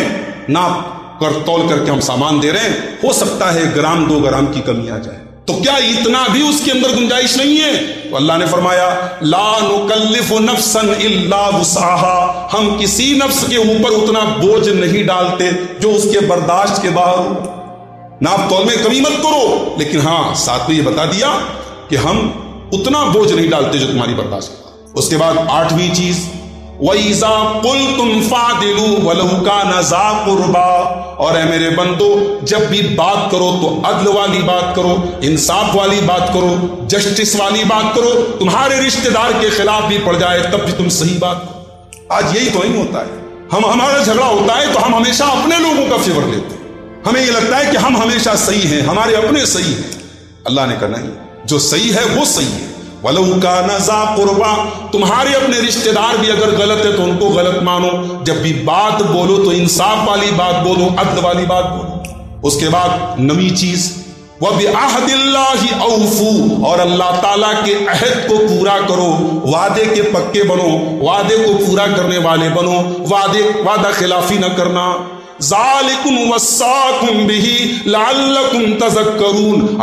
नाप कर तौल करके हम सामान दे रहे हैं, हो सकता है ग्राम दो ग्राम की कमी आ जाए, तो क्या इतना भी उसके अंदर गुंजाइश नहीं है? तो अल्लाह ने फरमाया ला नुकल्लिफु नफ्सन इल्ला वुसअहा, हम किसी नफ्स के ऊपर उतना बोझ नहीं डालते जो उसके बर्दाश्त के बाहर हो। नाप तौल में कमी मत करो, लेकिन हाँ साथ में ये बता दिया कि हम उतना बोझ नहीं डालते जो तुम्हारी बर्दाश्त के बाहर। उसके बाद आठवीं चीज वइज़ा क़ुल्तुम फ़ादिलू वलौ काना ज़ा क़ुर्बा, और ऐ मेरे बंदो जब भी बात करो तो अदल वाली बात करो, इंसाफ वाली बात करो, जस्टिस वाली बात करो। तुम्हारे रिश्तेदार के खिलाफ भी पड़ जाए तब भी तुम सही बात करो। आज यही तो नहीं होता है, हम हमारा झगड़ा होता है तो हम हमेशा अपने लोगों का फेवर लेते हैं, हमें यह लगता है कि हम हमेशा सही हैं, हमारे अपने सही हैं। अल्लाह ने कहा नहीं, जो सही है वो सही है, वलऊ का नजा कुरबा, तुम्हारे अपने रिश्तेदार भी अगर गलत है तो उनको गलत मानो, जब भी बात बोलो तो इंसाफ वाली बात बोलो, अदल वाली बात बोलो। उसके बाद नवी चीज वह भी अहदिल्लाही औफू, और अल्लाह ताला के अहद को पूरा करो, वादे के पक्के बनो, वादे को पूरा करने वाले बनो, वादे वादा खिलाफी न करना।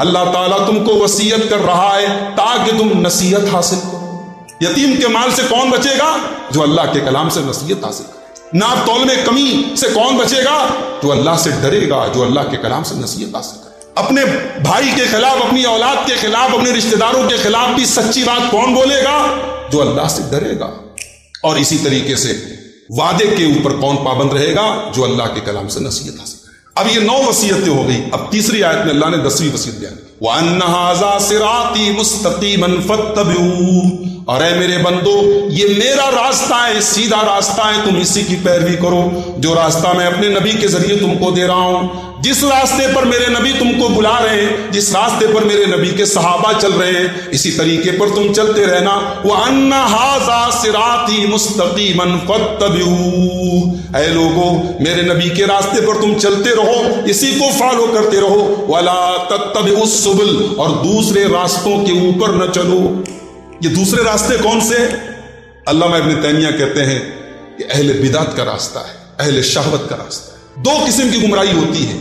अल्लाह ताला तुमको वसीयत कर रहा है ताकि तुम नसीहत हासिल करो। यतीम के माल से कौन बचेगा? जो अल्लाह के कलाम से नसीहत हासिल करे। नाप तौल में कमी से कौन बचेगा? जो अल्लाह से डरेगा, जो अल्लाह के कलाम से नसीहत हासिल करे। अपने भाई के खिलाफ, अपनी औलाद के खिलाफ, अपने रिश्तेदारों के खिलाफ भी सच्ची बात कौन बोलेगा? जो अल्लाह से डरेगा। और इसी तरीके से वादे के ऊपर कौन पाबंद रहेगा? जो अल्लाह के कलाम से नसीहत हासिल करे। अब ये नौ वसीयतें हो गई। अब तीसरी आयत में अल्लाह ने दसवीं वसीयत दिया, वअन्ना हाज़ा सिराती मुस्तक़ीमन फत्तबिऊ, और ऐ मेरे बंदो ये मेरा रास्ता है, सीधा रास्ता है, तुम इसी की पैरवी करो, जो रास्ता मैं अपने नबी के जरिए तुमको दे रहा हूं, जिस रास्ते पर मेरे नबी तुमको बुला रहे हैं, जिस रास्ते पर मेरे नबी के सहाबा चल रहे हैं, इसी तरीके पर तुम चलते रहना। वह अन्ना हाजा सिराती मुस्तकीमन फत्तबिऊ, ऐ लोगों मेरे नबी के रास्ते पर तुम चलते रहो, इसी को फॉलो करते रहो। वला तत्तबिउ सुबुल, और दूसरे रास्तों के ऊपर न चलो। ये दूसरे रास्ते कौन से? अल्लामा इब्न तैमिया कहते हैं कि अहले बिदात का रास्ता है, अहले शहवत का रास्ता है। दो किस्म की गुमराही होती है,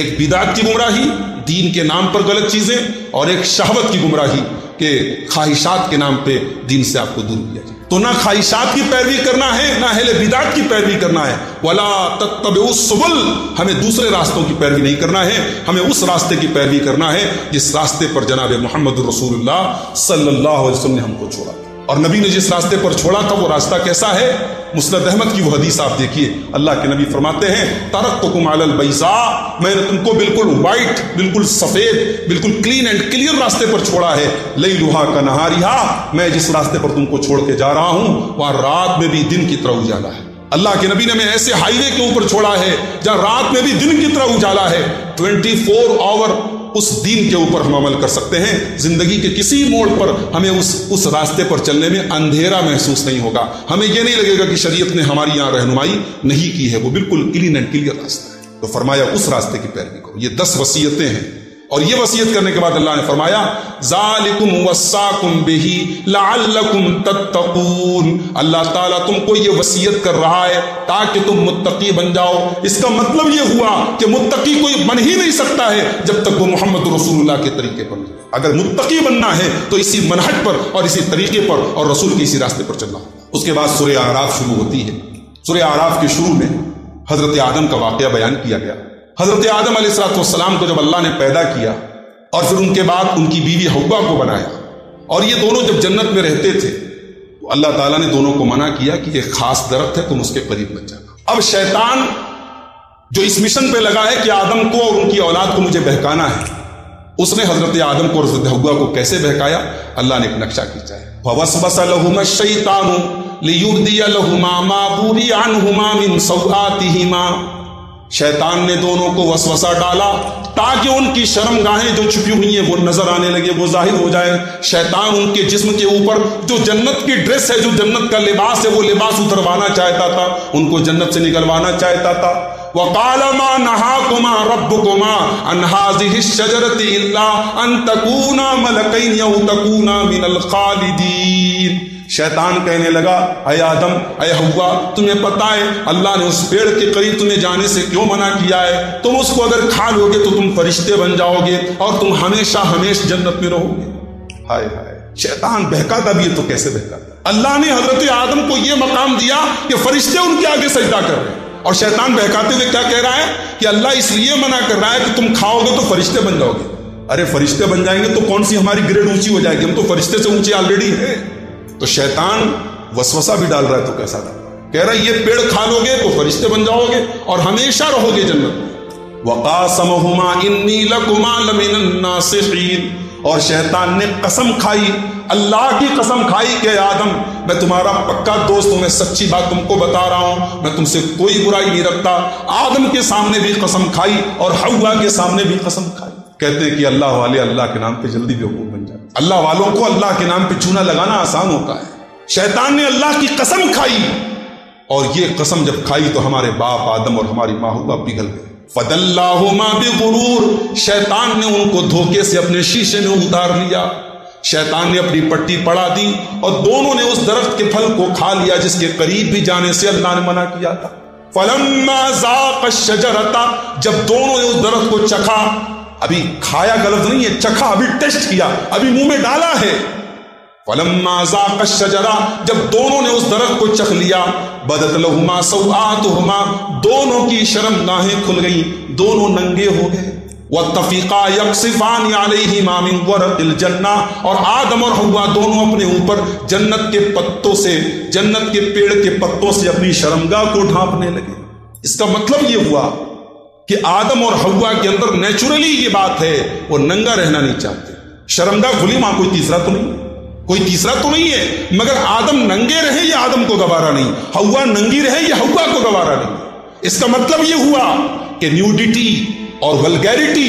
एक बिदात की गुमराही, दीन के नाम पर गलत चीजें, और एक शहवत की गुमराही के ख्वाहिशात के नाम पे दीन से आपको दूर किया जाए। तो ना ख्वाहिशात की पैरवी करना है, ना अहले बिदात की पैरवी करना है। वला तत्तबिउ सुबुल, हमें दूसरे रास्तों की पैरवी नहीं करना है, हमें उस रास्ते की पैरवी करना है जिस रास्ते पर जनाब मोहम्मद रसूलुल्लाह सल्लल्लाहु अलैहि वसल्लम ने हमको छोड़ा। और नबी ने जिस रास्ते पर छोड़ा था वो रास्ता कैसा है? मुस्नद अहमद की वो हदीस आप देखिए, अल्लाह के नबी फरमाते हैं, तरक्तुकुम अलल बैज़ा, मैंने तुमको बिल्कुल वाइट, बिल्कुल सफेद, बिल्कुल क्लीन एंड क्लियर रास्ते पर छोड़ा है। लैलुहा का नहारिहा, मैं जिस रास्ते पर तुमको छोड़ के जा रहा हूं वहां रात में भी दिन की तरह उजाला है। अल्लाह के नबी ने मैं ऐसे हाईवे के ऊपर छोड़ा है जहां रात में भी दिन की तरह उजाला है। चौबीस आवर उस दिन के ऊपर हम अमल कर सकते हैं। जिंदगी के किसी मोड़ पर हमें उस उस रास्ते पर चलने में अंधेरा महसूस नहीं होगा, हमें यह नहीं लगेगा कि शरीयत ने हमारी यहाँ रहनुमाई नहीं की है, वो बिल्कुल क्लीन एंड क्लियर रास्ता है। तो फरमाया उस रास्ते की पैरवी करो। ये दस वसीयतें हैं। और ये वसीयत करने के बाद अल्लाह ने फरमाया, ज़ालिकुम वस्साकुम बिही लअल्लकुम तत्तकून, अल्लाह ताला तुमको ये वसीयत कर रहा है ताकि तुम मुत्तकी बन जाओ। इसका मतलब ये हुआ कि मुत्तकी कोई बन ही नहीं सकता है जब तक वो मोहम्मद रसूलुल्लाह के तरीके पर नहीं। अगर मुत्तकी बनना है तो इसी मनहज पर और इसी तरीके पर और रसूल के इसी रास्ते पर चलना। उसके बाद सूरह आराफ शुरू होती है। सूरह आराफ के शुरू में हजरत आदम का वाकया बयान किया गया। हजरत आदम अलैहिस्सलाम को जब अल्लाह ने पैदा किया और फिर उनके बाद उनकी बीवी हवा को बनाया, और ये दोनों जब जन्नत में रहते थे तो अल्लाह ताला ने दोनों को मना किया कि एक खास दरख्त है, तुम उसके करीब मत जाना। अब शैतान जो इस मिशन पे लगा है कि आदम को और उनकी औलाद को मुझे बहकाना है, उसने हजरत आदम को और हजरत हवा को कैसे बहकाया, अल्लाह ने एक नक्शा खींचा है। फवसवस लहुमा शैतानु लियुर्दिया लहुमा मा बुरी अनहुमा मिन सौआतिहिमा, शैतान ने दोनों को वसवसा डाला ताकि उनकी शर्मगाहें जो छुपी हुई हैं वो नजर आने लगे, वो जाहिर हो जाए। शैतान उनके जिस्म के ऊपर जो जन्नत की ड्रेस है, जो जन्नत का लिबास है, वो लिबास उतरवाना चाहता था, उनको जन्नत से निकलवाना चाहता था। वकाल मा नहाकुमा रब्बुकुमा अन हाज़िहिश शजरति इल्ला अन तकूना मलकैन औ तकूना मिनल खालिदीन, शैतान कहने लगा, अय आदम, अय हव्वा, तुम्हें पता है अल्लाह ने उस पेड़ के करीब तुम्हें जाने से क्यों मना किया है, तुम उसको अगर खा लोगे तो तुम फरिश्ते बन जाओगे और तुम हमेशा हमेशा जन्नत में रहोगे। हाय हाय, शैतान बहकाता भी है तो कैसे बहकाता। अल्लाह ने हजरत आदम को यह मकाम दिया कि फरिश्ते उनके आगे सजदा कर रहे हैं, और शैतान बहकाते हुए क्या कह रहा है कि अल्लाह इसलिए मना कर रहा है कि तुम खाओगे तो फरिश्ते बन जाओगे। अरे फरिश्ते बन जाएंगे तो कौन सी हमारी ग्रेड ऊंची हो जाएगी, हम तो फरिश्ते से ऊंचे ऑलरेडी है। तो शैतान वसवसा भी डाल रहा है तो कैसा डाल रहा है, कह रहा है ये पेड़ खा लोगे तो फरिश्ते बन जाओगे और हमेशा रहोगे जन्नत में। वक़ासमहुमा इन्नी लकुमा लमिनन नासिहीन, और शैतान ने कसम खाई, अल्लाह की कसम खाई कि आदम मैं तुम्हारा पक्का दोस्त हूं, मैं सच्ची बात तुमको बता रहा हूं, मैं तुमसे कोई बुराई नहीं रखता। आदम के सामने भी कसम खाई और हव्वा के सामने भी कसम खाई। कहते हैं कि अल्लाह वाले अल्लाह के नाम पे जल्दी बेवकूफ़ बन जाते। अल्लाह वालों को अल्लाह के नाम पे चूना लगाना आसान होता है। शैतान ने अल्लाह की कसम खाई और ये कसम जब खाई तो हमारे बाप आदम और हमारी माँ हुआ पिघल गए। फदल्लाहुमा बिगुरूर, शैतान ने उनको धोखे से अपने शीशे में उतार लिया। शैतान ने अपनी पट्टी पड़ा दी और दोनों ने उस दरख्त के फल को खा लिया जिसके करीब भी जाने से अल्लाह ने मना किया था। फलम्मा ज़ाक़ अश-शजरता, जब दोनों ने उस दरख्त को चखा, अभी खाया गलत नहीं है, चखा, अभी टेस्ट किया, अभी मुंह में डाला है। फलम्मा ज़ाक़ अश-शजरा, जब दोनों ने उस दरख्त को चख लिया, बदत लहुमा सौआतुहुमा, दोनों की शर्मगाहें खुल गई, दोनों नंगे हो गए। वत्तफीक़ा यक़सिफ़ान अलैहिमा मिन वरक़िल जन्ना, और आदम और हव्वा दोनों अपने ऊपर जन्नत के पत्तों से, जन्नत के पेड़ के पत्तों से अपनी शर्मगाह को ढांपने लगे। इसका मतलब ये हुआ कि आदम और हव्वा के अंदर नेचुरली ये बात है, वो नंगा रहना नहीं चाहते। शर्मगाह खुली, मां कोई तीसरा तो नहीं, कोई तीसरा तो नहीं है। मगर आदम नंगे रहे या आदम को गवारा नहीं, हव्वा नंगी रहे या हव्वा को गवारा नहीं। इसका मतलब ये हुआ कि न्यूडिटी और वल्गैरिटी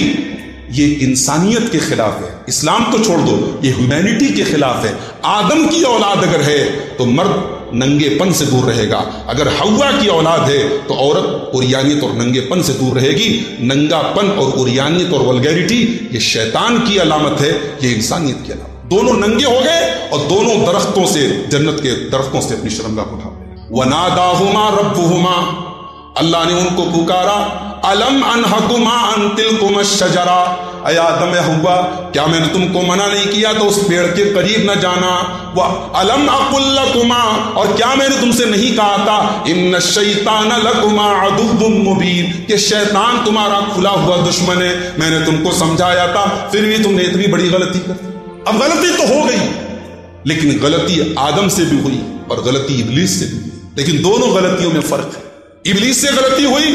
ये इंसानियत के खिलाफ है। इस्लाम तो छोड़ दो, ये ह्यूमैनिटी के खिलाफ है। आदम की औलाद अगर है तो मर्द नंगेपन से दूर रहेगा, अगर हव्वा की औलाद है तो औरत उरियानियत और नंगेपन से दूर रहेगी। नंगापन और उरियानियत और वल्गैरिटी ये शैतान की अलामत है, ये इंसानियत की अलामत। दोनों नंगे हो गए और दोनों दरख्तों से, जन्नत के दरख्तों से अपनी शर्मगाह उठा। वनादाहुमा रब्बुहुमा, अल्लाह ने उनको पुकारा, अलम अनहकुमा अन तिलकुम अश्शजरा, ऐ आदम हव्वा, क्या मैंने तुमको मना नहीं किया तो उस पेड़ के करीब न जाना। वह अलम अकुल लकुमा, और क्या मैंने तुमसे नहीं कहा था, इन्न शैतान लकुमा अदुव्वुम मुबीन, कि शैतान तुम्हारा खुला हुआ दुश्मन है। मैंने तुमको समझाया था, फिर भी तुमने इतनी बड़ी गलती कर दी। अब गलती तो हो गई, लेकिन गलती आदम से भी हुई और गलती इबलीस से भी हुई, लेकिन दोनों गलतियों में फर्क है। इबलीस से गलती हुई,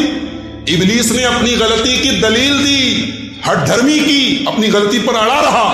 इबलीस ने अपनी गलती की दलील दी, हठधर्मी की, अपनी गलती पर अड़ा रहा।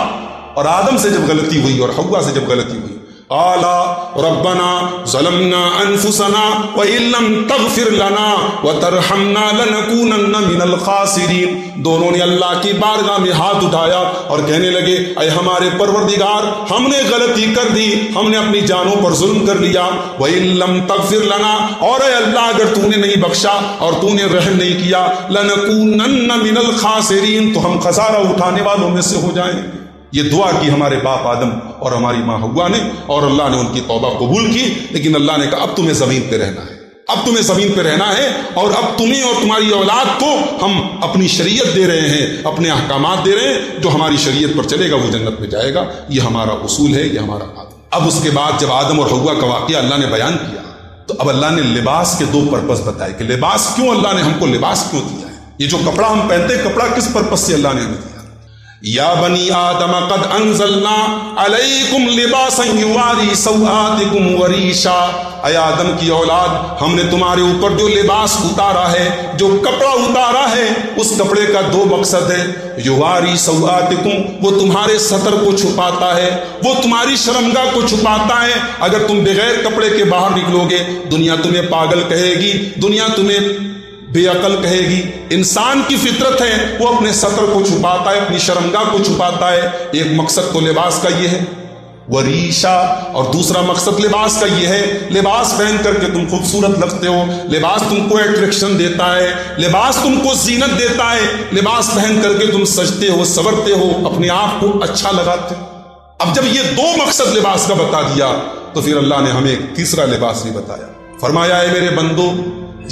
और आदम से जब गलती हुई और हव्वा से जब गलती हुई, आला रब्बना ज़लमना अनफुसना व इल्लम तगफिर लना व तरहमना लनकूनन्ना मिनल खासिरीन, दोनों ने अल्लाह की बारगाह में हाथ उठाया और कहने लगे, अय हमारे परवरदिगार, हमने गलती कर दी, हमने अपनी जानों पर जुल्म कर लिया। व इल्लम तगफिर लना, और अल्लाह अगर तूने नहीं बख्शा और तूने रहम नहीं किया, लनकूनन्ना मिनल खासिरीन, तो हम खसारा उठाने वालों में से हो जाएंगे। ये दुआ की हमारे बाप आदम और हमारी माँ हव्वा ने, और अल्लाह ने उनकी तौबा कबूल की। लेकिन अल्लाह ने कहा, अब तुम्हें ज़मीन पे रहना है, अब तुम्हें ज़मीन पे रहना है, और अब तुम्हें और तुम्हारी औलाद को हम अपनी शरीयत दे रहे हैं, अपने अहकामात दे रहे हैं। जो हमारी शरीयत पर चलेगा वो जन्नत में जाएगा। ये हमारा उसूल है, ये हमारा आदम। अब उसके बाद जब आदम और हव्वा का वाक़या अल्लाह ने बयान किया, तो अब अल्लाह ने लिबास के दो पर्पज़ बताए कि लिबास क्यों, अल्लाह ने हमको लिबास क्यों दिया है। ये जो कपड़ा हम पहनते हैं, कपड़ा किस पर्पज़ से अल्लाह ने हमें दिया। या बनी आदम कद अंजलना अलैकुम लिबासन युवारी सौआतिकुम वरीशा, ऐ आदम की औलाद, हमने तुम्हारे ऊपर जो लिबास उतारा है, जो कपड़ा उतारा है, उस कपड़े का दो मकसद है। युवारी सौआतिकुम, वो तुम्हारे सतर को छुपाता है, वो तुम्हारी शर्मगाह को छुपाता है। अगर तुम बगैर कपड़े के बाहर निकलोगे, दुनिया तुम्हें पागल कहेगी, दुनिया तुम्हें बेअकल कहेगी। इंसान की फितरत है, वो अपने सतर को छुपाता है, अपनी शर्मगाह को छुपाता है। एक मकसद तो लिबास का ये है, वरीशा, और दूसरा मकसद लिबास का ये है, लिबास पहन करके तुम खूबसूरत लगते हो, लिबास तुमको एट्रैक्शन देता है, लिबास तुमको जीनत देता है, लिबास पहन करके तुम सजते हो, संवरते हो, अपने आप को अच्छा लगाते हो। अब जब ये दो मकसद लिबास का बता दिया, तो फिर अल्लाह ने हमें एक तीसरा लिबास भी बताया। फरमाया, है मेरे बंदो,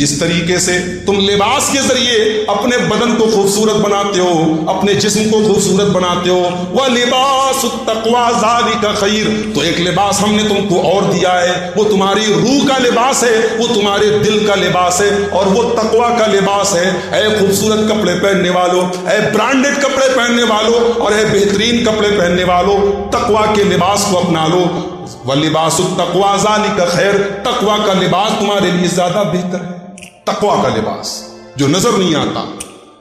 जिस तरीके से तुम लिबास के जरिए अपने बदन को खूबसूरत बनाते हो, अपने जिस्म को खूबसूरत बनाते हो, वह लिबास तकवा ज़ालिका खैर, तो एक लिबास हमने तुमको और दिया है, वो तुम्हारी रूह का लिबास है, वो तुम्हारे दिल का लिबास है, और वो तकवा का लिबास है। ऐ खूबसूरत कपड़े पहनने वालों, ऐ ब्रांडेड कपड़े पहनने वालों, और ऐ बेहतरीन कपड़े पहनने वालों, तकवा के लिबास को अपना लो। वह लिबास तकवा ज़ालिका खैर, तकवा का लिबास तुम्हारे लिए ज़्यादा बेहतर है। तकवा का लिबास जो नजर नहीं आता,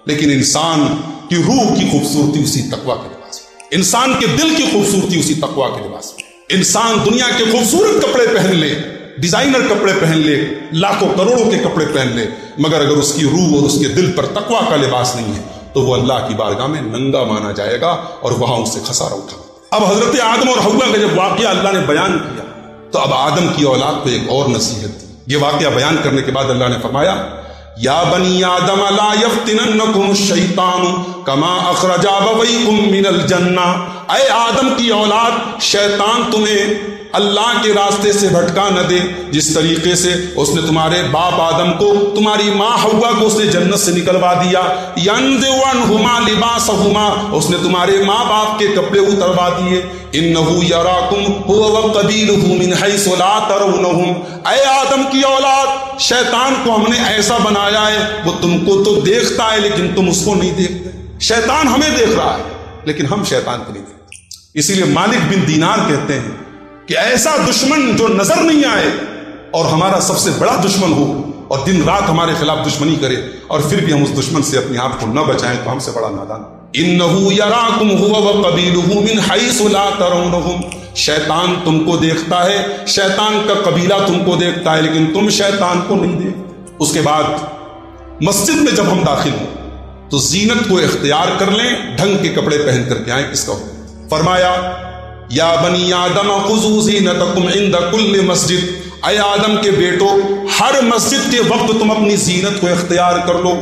लेकिन इंसान की रूह की खूबसूरती उसी तकवा के लिबास में, इंसान के दिल की खूबसूरती उसी तकवा के लिबास में। इंसान दुनिया के खूबसूरत कपड़े पहन ले, डिजाइनर कपड़े पहन ले, लाखों करोड़ों के कपड़े पहन ले, मगर अगर उसकी रूह और उसके दिल पर तकवा का लिबास नहीं है, तो वो अल्लाह की बारगाह में नंगा माना जाएगा और वहां उससे खसारा उठा। अब हजरत आदम और हवा का जब वाकया अल्लाह ने बयान किया तो अब आदम की औलाद को एक और नसीहत दी। ये वाकया बयान करने के बाद अल्लाह ने फरमाया, या बनी आदम ला यफ्तिननकुम शैतान कमा अखरजा बवैकुम मिनल जन्ना, ऐ आदम की औलाद शैतान तुम्हें अल्लाह के रास्ते से भटका न दे, जिस तरीके से उसने तुम्हारे बाप आदम को तुम्हारी माँ हवा को उसने जन्नत से निकलवा दिया, यंदुअनहुमा लिबासहुमा उसने तुम्हारे माँ बाप के कपड़े उतरवा दिए, इन्नहु यराकुम हुवा व कबीलहु मिन हैसु ला तरौनहुम, ऐ आदम की औलाद शैतान को हमने ऐसा बनाया है वो तुमको तो देखता है लेकिन तुम उसको नहीं देखते। शैतान हमें देख रहा है लेकिन हम शैतान को नहीं देखते। इसीलिए मालिक बिन दीनार कहते हैं कि ऐसा दुश्मन जो नजर नहीं आए और हमारा सबसे बड़ा दुश्मन हो और दिन रात हमारे खिलाफ दुश्मनी करे और फिर भी हम उस दुश्मन से अपने आप को न बचाएं तो हमसे बड़ा नादान। इन्नहु यराकुम हुवा व कबीलहु मिन हैसु ला तरौनहुम, शैतान तुमको देखता है, शैतान का कबीला तुमको देखता है लेकिन तुम शैतान को नहीं देखते। उसके बाद मस्जिद में जब हम दाखिल हों तो जीनत को इख्तियार कर लें, ढंग के कपड़े पहन करके आए। इसका फरमाया, या बनी आदम खुजू ज़ीनतकुम इंद कुल्ल मस्जिद, ऐ आदम के बेटो हर मस्जिद के वक्त तुम अपनी जीनत को इख्तियार कर लो।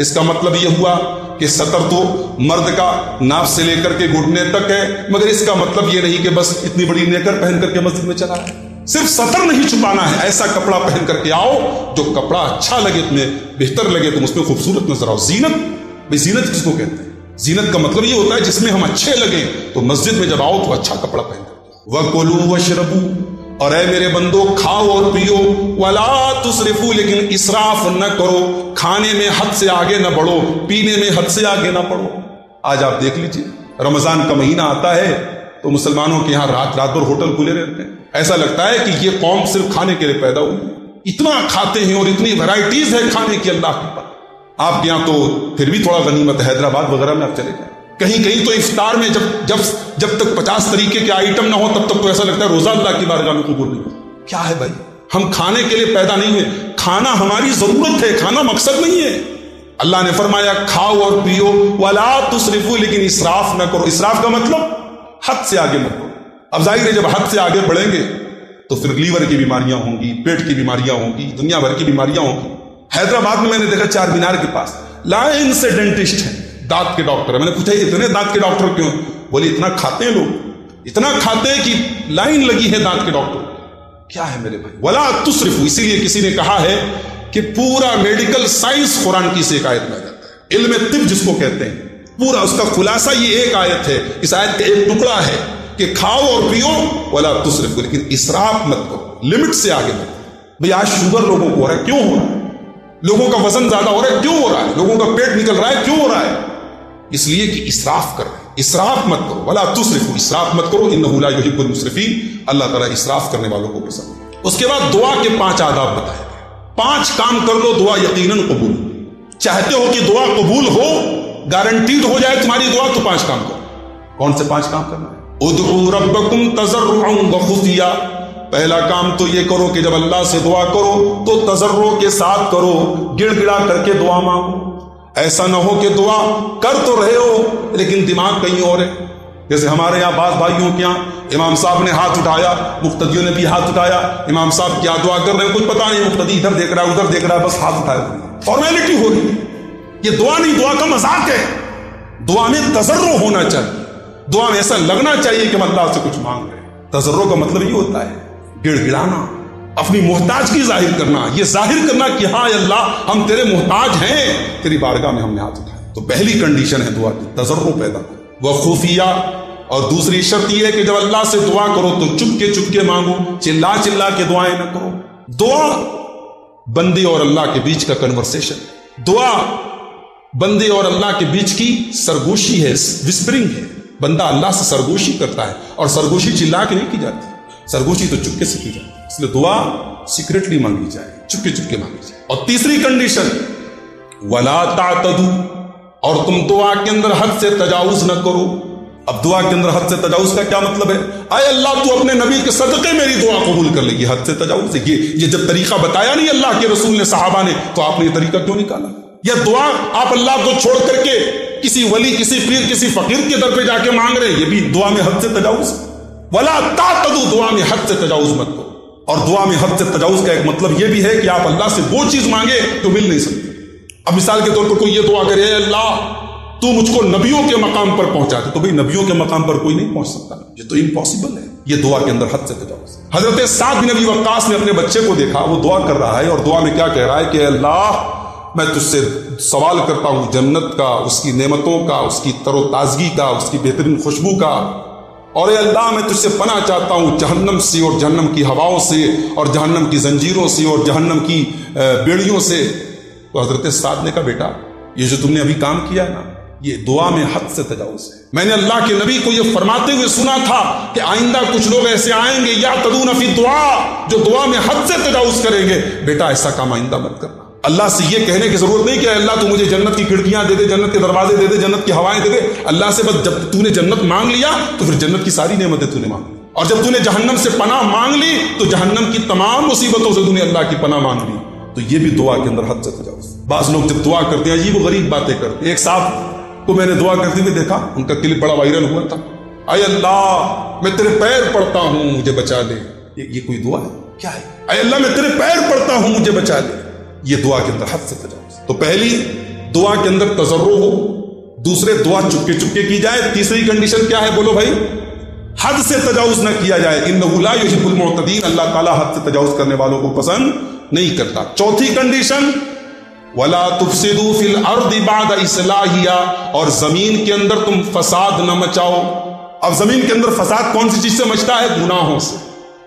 इसका मतलब यह हुआ कि सतर तो मर्द का नाफ से लेकर के घुटने तक है, मगर इसका मतलब यह नहीं कि बस इतनी बड़ी नेकर पहन करके मस्जिद में चला है। सिर्फ सतर नहीं छुपाना है, ऐसा कपड़ा पहन करके आओ जो कपड़ा अच्छा लगे तुम्हें, बेहतर लगे, तुम उसमें खूबसूरत नजर आओ। जीनत, जीनत किसको कहते हैं? जीनत का मतलब ये होता है जिसमें हम अच्छे लगे, तो मस्जिद में जब आओ तो अच्छा कपड़ा पहनो। वकुलू वशरबू, और ऐ मेरे बंदो खाओ और पियो, वला तुसरिफू लेकिन इसराफ न करो, खाने में हद से आगे न बढ़ो, पीने में हद से आगे न बढ़ो। आज आप देख लीजिए रमजान का महीना आता है तो मुसलमानों के यहाँ रात रात भर होटल खुले रहते हैं। ऐसा लगता है कि ये कौम सिर्फ खाने के लिए पैदा हुई, इतना खाते हैं और इतनी वैरायटीज है खाने की अल्लाह के पास। आपके यहाँ तो फिर भी थोड़ा गनीमत, हैदराबाद वगैरह में आप चले जाए, कहीं कहीं तो इफ्तार में जब जब जब तक पचास तरीके के आइटम ना हो तब तक तो ऐसा लगता है रोजा अल्लाह की बारगाह में कबूल नहीं हो। क्या है भाई, हम खाने के लिए पैदा नहीं है, खाना हमारी जरूरत है, खाना मकसद नहीं है। अल्लाह ने फरमाया खाओ और पियो वला तुसरिफू लेकिन इसराफ ना करो। इसराफ का मतलब हद से आगे मत बढ़ो। अब जाहिर है जब हद से आगे बढ़ेंगे तो फिर लीवर की बीमारियां होंगी, पेट की बीमारियां होंगी, दुनिया भर की बीमारियां होंगी। हैदराबाद में मैंने देखा चार मीनार के पास लाइन से डेंटिस्ट हैं, दांत के डॉक्टर है। मैंने पूछा इतने दांत के डॉक्टर क्यों? बोले इतना खाते हैं लोग, इतना खाते हैं कि लाइन लगी है दांत के डॉक्टर। क्या है मेरे भाई, वला तुसरिफू। इसीलिए किसी ने कहा है कि पूरा मेडिकल साइंस कुरान की से एक आयत में आ जाता है। इल्म तिब जिसको कहते हैं, पूरा उसका खुलासा ये एक आयत है। इस आयत का एक टुकड़ा है कि खाओ और पियो वला तुसरिफू लेकिन इसराफ मत करो, लिमिट से आगे मत करो। भाई आज शुगर लोगों को हो रहा है, क्यों हो रहा है? लोगों का वजन ज्यादा हो रहा है, क्यों हो रहा है? लोगों का पेट निकल रहा है, क्यों हो रहा है? इसलिए कि इसराफ कर रहे हैं। इसराफ मत करो, वला तुसरिफू इसराफ मत करो, इन्नहु ला युहिब्बुल मुसरिफीन, अल्लाह ताला इसराफ करने वालों को पसंद। उसके बाद दुआ के पांच आदाब बताए गए। पांच काम कर लो दुआ यकीनन कबूल। चाहते हो कि दुआ कबूल हो, गारंटीड हो जाए तुम्हारी दुआ, तो पांच काम करो। कौन से पांच काम करना है? उदउ रब्बकुम तजर्रुअन व खुफिया, पहला काम तो ये करो कि जब अल्लाह से दुआ करो तो तजर्रो के साथ करो, गिड़गिड़ा करके दुआ मांगो। ऐसा ना हो कि दुआ कर तो रहे हो लेकिन दिमाग कहीं और है। जैसे हमारे यहाँ बात भाइयों के यहाँ इमाम साहब ने हाथ उठाया, मुफ्तियों ने भी हाथ उठाया, इमाम साहब क्या दुआ कर रहे हैं कुछ पता नहीं, मुफ्ती इधर देख रहा है उधर देख रहा है, बस हाथ उठाया, फॉर्मेलिटी हो रही है। ये दुआ नहीं, दुआ का मजाक है। दुआ में तजर्रो होना चाहिए, दुआ में ऐसा लगना चाहिए कि हम अल्लाह से कुछ मांग रहे हैं। तजर्रो का मतलब ये होता है गिड़गिड़ाना, अपनी मोहताजगी जाहिर करना, ये जाहिर करना कि हाँ अल्लाह हम तेरे मोहताज हैं, तेरी बारगाह में हमने हाथ उठाया। तो पहली कंडीशन है दुआ की, तजर्रो पैदा व खुफिया। और दूसरी शर्त यह है कि जब अल्लाह से दुआ करो तो चुपके चुपके मांगो, चिल्ला चिल्ला के दुआएं न करो। दुआ बंदे और अल्लाह के बीच का कन्वर्सेशन, दुआ बंदे और अल्लाह के बीच की सरगोशी है, विस्परिंग है। बंदा अल्लाह से सरगोशी करता है और सरगोशी चिल्ला के नहीं की जाती, सरगोशी तो चुपके से की जाए। इसलिए दुआ सीक्रेटली मांगी जाए, चुपके चुपके मांगी जाए। और तीसरी कंडीशन वला तातदू, और तुम दुआ के अंदर हद से तजावुज न करो। अब दुआ के अंदर हद से तजावुज का क्या मतलब है? आए अल्लाह तू अपने नबी के सदके मेरी दुआ कबूल कर लेगी, हद से तजावुज है ये। ये जब तरीका बताया नहीं अल्लाह के रसूल ने, सहाबा ने, तो आपने ये तरीका क्यों निकाला? यह दुआ आप अल्लाह को छोड़ करके किसी वली, किसी पीर, किसी फकीर के दर पे जाके मांग रहे, ये भी दुआ में हद से तजाउज। वला तातदू, दुआ में हद से तजाउज मत करो। और दुआ में हद से तजाउज का एक मतलब यह भी है कि आप अल्लाह से वो चीज मांगे जो मिल नहीं सकती। अब मिसाल के तौर पर कोई ये दुआ करे, अल्लाह तू मुझको नबियों के मकाम पर पहुंचा दे, तो भाई नबियों के मकाम पर कोई नहीं पहुंच सकता, ये तो इम्पॉसिबल है। ये दुआ के अंदर हद से तजाउज। हजरत साद बिन अबी वक्कास ने अपने बच्चे को देखा, वो दुआ कर रहा है और दुआ में क्या कह रहा है कि अल्लाह मैं तुझसे सवाल करता हूं जन्नत का, उसकी नेमतों का, उसकी तरोताजगी का, उसकी बेहतरीन खुशबू का। और ए अल्लाह मैं तुझसे पनाह चाहता हूं जहन्नम से और जहन्नम की हवाओं से और जहन्नम की जंजीरों से और जहन्नम की बेड़ियों से। तो हजरत साद ने कहा, बेटा ये जो तुमने अभी काम किया ना, ये दुआ में हद से तजाउज है। मैंने अल्लाह के नबी को यह फरमाते हुए सुना था कि आइंदा कुछ लोग ऐसे आएंगे यातदून फी दुआ, जो दुआ में हद से तजाउज करेंगे। बेटा ऐसा काम आइंदा मत करना। अल्लाह से ये कहने की जरूरत नहीं कि अल्लाह तू मुझे जन्नत की खिड़कियां दे दे, जन्नत के दरवाजे दे दे, जन्नत की हवाएं दे दे। अल्लाह से बस जब तूने जन्नत मांग लिया तो फिर जन्नत की सारी नेमतें तूने मांग ली, और जब तूने जहन्नम से पनाह मांग ली तो जहन्नम की तमाम मुसीबतों से तूने अल्लाह की पनाह मांग ली। तो ये भी दुआ के अंदर हद से तजाउज़। बाज लोग जब दुआ करते हैं अजीब गरीब बातें करते हैं। एक साहब को मैंने दुआ करते हुए देखा, उनका क्लिप बड़ा वायरल हुआ था, अय अल्लाह मैं तेरे पैर पड़ता हूँ मुझे बचा ले। ये कोई दुआ है क्या है? अय अल्लाह मैं तेरे पैर पड़ता हूँ मुझे बचा ले। ये दुआ के अंदर हद से तजाउज़। तो पहली दुआ के अंदर तजर्रो हो, दूसरे दुआ चुपके चुपके की जाए, तीसरी कंडीशन क्या है बोलो भाई? हद से तजाउज़ ना किया जाए। इन्नहु ला युहिब्बुल मुअतदीन, अल्लाह ताला हद से तजाउज़ करने वालों को पसंद नहीं करता। चौथी कंडीशन वला तुफसिदू फिल अर्दि बाद इस्लाहिया, और जमीन के अंदर तुम फसाद ना मचाओ। अब जमीन के अंदर फसाद कौन सी चीज से मचता है? गुनाहों से।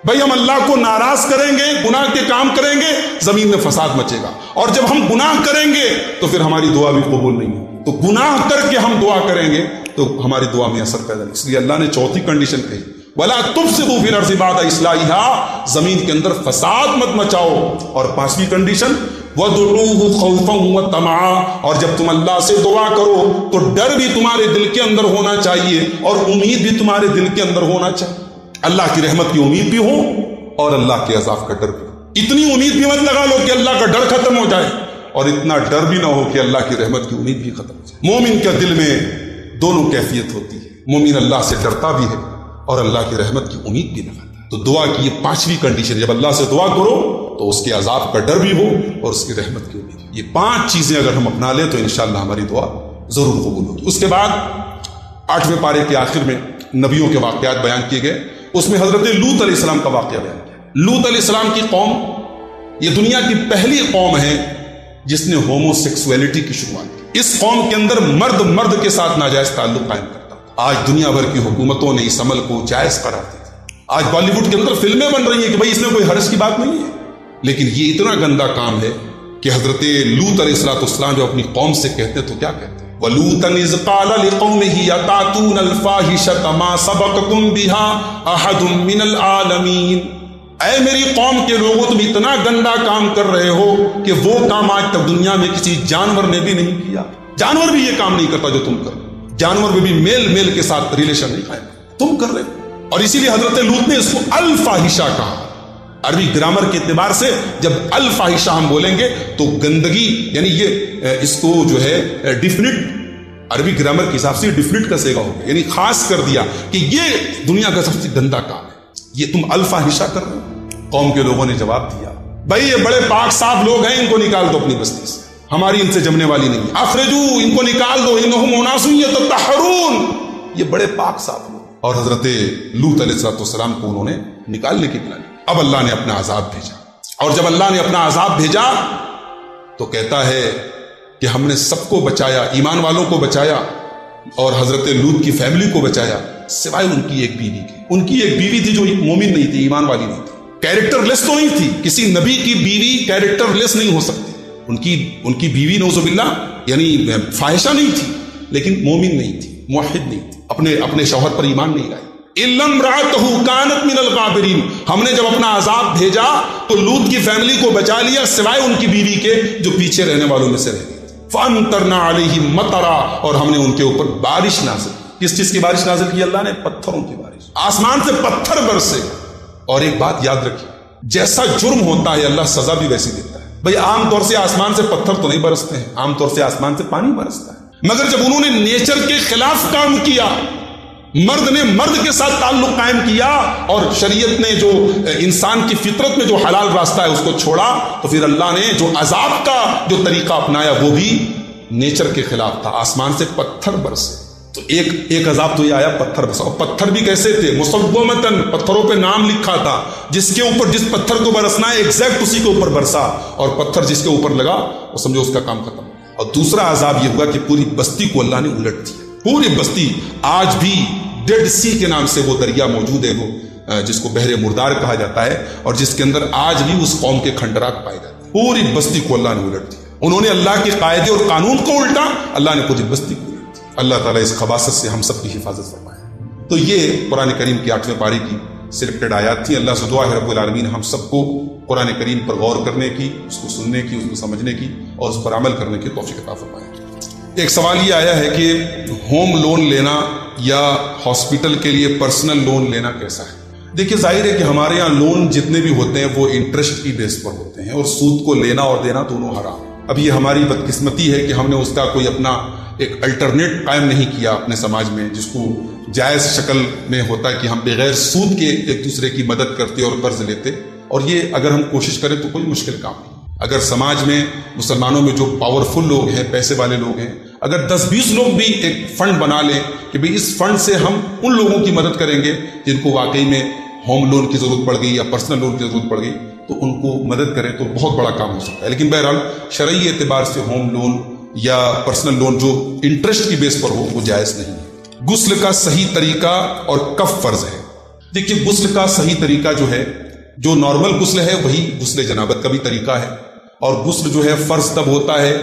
भाई हम अल्लाह को नाराज करेंगे, गुनाह के काम करेंगे, जमीन में फसाद मचेगा, और जब हम गुनाह करेंगे तो फिर हमारी दुआ भी कबूल नहीं होगी। तो गुनाह करके हम दुआ करेंगे तो हमारी दुआ में असर पैदा नहीं। इसलिए अल्लाह ने चौथी कंडीशन कही वला तुफसिदू फिल अर्ज़ि बाद इस्लाहिहा, जमीन के अंदर फसाद मत मचाओ। और पांचवी कंडीशन वदउहू खौफन व तमआ, और जब तुम अल्लाह से दुआ करो तो डर भी तुम्हारे दिल के अंदर होना चाहिए और उम्मीद भी तुम्हारे दिल के अंदर होना चाहिए। अल्लाह की रहमत की उम्मीद भी हो और अल्लाह के अजाब का डर भी हो। इतनी उम्मीद भी मत लगा लो कि अल्लाह का डर खत्म हो जाए, और इतना डर भी ना हो कि अल्लाह की रहमत की उम्मीद भी खत्म हो जाए। मोमिन के दिल में दोनों कैफियत होती है, मोमिन अल्लाह से डरता भी है और अल्लाह की रहमत की उम्मीद भी लगाता है। तो दुआ की ये पांचवी कंडीशन, जब अल्लाह से दुआ करो तो उसके अजाब का डर भी हो और उसकी रहमत की उम्मीद। ये पांच चीजें अगर हम अपना लें तो इंशाअल्लाह हमारी दुआ जरूर कबूल होगी। उसके बाद आठवें पारे के आखिर में नबियों के वाकयात बयान किए गए, उसमें हजरत लूत अलैहिस्सलाम का वाकया बयान किया। लूत अलैहिस्सलाम की कौम ये दुनिया की पहली कौम है जिसने होमोसेक्सुअलिटी की शुरुआत की। इस कौम के अंदर मर्द मर्द के साथ नाजायज ताल्लुक कायम करता था। आज दुनिया भर की हुकूमतों ने इस अमल को जायज करार दिया। आज बॉलीवुड के अंदर फिल्में बन रही हैं कि भाई इसमें कोई हर्ज की बात नहीं है, लेकिन ये इतना गंदा काम है कि हजरत लूत अलैहिस्सलाम जो अपनी कौम से कहते तो क्या कहते? वलूतन इज़ क़ाल लिक़ौमिही अतातूनल फ़ाहिशता मा सबक़कुम बिहा अहदुम मिनल आलमीन, ऐ मेरी कौम के लोगों तुम इतना गंदा काम कर रहे हो कि वो काम आज तक दुनिया में किसी जानवर ने भी नहीं किया। जानवर भी ये काम नहीं करता जो तुम कर रहे हो। जानवर में भी मेल मेल के साथ रिलेशन नहीं कायम तुम कर रहे हो। और इसीलिए हजरत लूत ने इसको अल फ़ाहिशा कहा। अरबी ग्रामर के एतबार से जब अल फाहिशा हम बोलेंगे तो गंदगी, यानी ये इसको जो है डिफिनिट, अरबी ग्रामर के हिसाब से डिफिनिट का सेगा होगा, यानी खास कर दिया कि ये दुनिया का सबसे गंदा काम है, ये तुम अल फाहिशा कर रहे हो। कौम के लोगों ने जवाब दिया, भाई ये बड़े पाक साफ लोग हैं, इनको निकाल दो अपनी बस्ती से, हमारी इनसे जमने वाली नहीं। अखरजू, इनको निकाल दो, इन्नहुम उनासुन यततहरून, ये बड़े पाक साफ लोग। और हजरत लूत अलैहिस्सलाम को उन्होंने निकालने की प्लानिंग। अब अल्लाह ने अपना आजाब भेजा, और जब अल्लाह ने अपना आजाब भेजा तो कहता है कि हमने सबको बचाया, ईमान वालों को बचाया और हजरत लूत की फैमिली को बचाया, सिवाय उनकी एक बीवी की। उनकी एक बीवी थी जो मोमिन नहीं थी, ईमान वाली नहीं थी, कैरेक्टरलेस तो नहीं थी। किसी नबी की बीवी कैरेक्टरलेस नहीं हो सकती। उनकी उनकी बीवी नौजुबिल्लाह यानी फाहिशा नहीं थी, लेकिन मोमिन नहीं थी, मुवहिद नहीं थी, अपने अपने शौहर पर ईमान नहीं लाई। हमने जब अपना अजाब भेजा तो लूत की फैमिली को बचा लिया, सिवाय उनकी बीवी के जो पीछे रहने वालों में से रह गई। फअमतरना अलैहिम मतरा, और हमने उनके ऊपर बारिश नाजिल। किस चीज की बारिश नाजिल की? अल्लाह ने पत्थरों की बारिश, आसमान से पत्थर बरसे। और एक बात याद रखिए, जैसा जुर्म होता है अल्लाह सजा भी वैसी देता है। भाई आमतौर से आसमान से पत्थर तो नहीं बरसते हैं, आमतौर से आसमान से पानी बरसता है। मगर जब उन्होंने नेचर के खिलाफ काम किया, मर्द ने मर्द के साथ ताल्लुक कायम किया और शरीयत ने जो इंसान की फितरत में जो हलाल रास्ता है उसको छोड़ा, तो फिर अल्लाह ने जो अजाब का जो तरीका अपनाया वो भी नेचर के खिलाफ था। आसमान से पत्थर बरसे, तो एक एक अजाब तो ये आया पत्थर बरसा। और पत्थर भी कैसे थे? मुसव्वमतन, पत्थरों पे नाम लिखा था, जिसके ऊपर जिस पत्थर को बरसना है एग्जैक्ट उसी के ऊपर बरसा, और पत्थर जिसके ऊपर लगा वो समझो उसका काम खत्म। और दूसरा अजाब ये हुआ कि पूरी बस्ती को अल्लाह ने उलट दिया, पूरी बस्ती। आज भी डेड सी के नाम से वो दरिया मौजूद है, वो जिसको बहरे मुर्दार कहा जाता है, और जिसके अंदर आज भी उस कौम के खंडरात पाए जाते हैं। पूरी बस्ती को अल्लाह ने उलट दिया, उन्होंने अल्लाह के कायदे और कानून को उल्टा, अल्लाह ने पूरी बस्ती को उलट दिया। अल्लाह ताला इस खबासत से हम सब की हिफाजत फरमाए। तो ये कुरान करीम की आठवें पारी की सिलेक्टेड आयात थी। अल्लाह से दुआ है रब्बुल आलमीन हम सबको कुरान करीम पर गौर करने की, उसको सुनने की, उसको समझने की और उस पर अमल करने की तौफीक अता फरमाए। एक सवाल ये आया है कि होम लोन लेना या हॉस्पिटल के लिए पर्सनल लोन लेना कैसा है? देखिए, जाहिर है कि हमारे यहाँ लोन जितने भी होते हैं वो इंटरेस्ट की बेस पर होते हैं, और सूद को लेना और देना दोनों हराम। अब ये हमारी बदकिस्मती है कि हमने उसका कोई अपना एक अल्टरनेट कायम नहीं किया अपने समाज में, जिसको जायज़ शक्ल में होता कि हम बगैर सूद के एक दूसरे की मदद करते और कर्ज लेते। और ये अगर हम कोशिश करें तो कोई मुश्किल काम नहीं। अगर समाज में मुसलमानों में जो पावरफुल लोग हैं, पैसे वाले लोग हैं, अगर दस बीस लोग भी एक फंड बना लें कि भाई इस फंड से हम उन लोगों की मदद करेंगे जिनको वाकई में होम लोन की ज़रूरत पड़ गई या पर्सनल लोन की ज़रूरत पड़ गई, तो उनको मदद करें तो बहुत बड़ा काम हो सकता है। लेकिन बहरहाल शरई एतबार से होम लोन या पर्सनल लोन जो इंटरेस्ट की बेस पर हो वो जायज़ नहीं है। गुस्ल का सही तरीका और कब फ़र्ज़ है? देखिए, गुस्ल का सही तरीका जो है, जो नॉर्मल गुस्ल है वही गुस्ल जनाबत का भी तरीका है। और गुस्ल जो है फ़र्ज तब होता है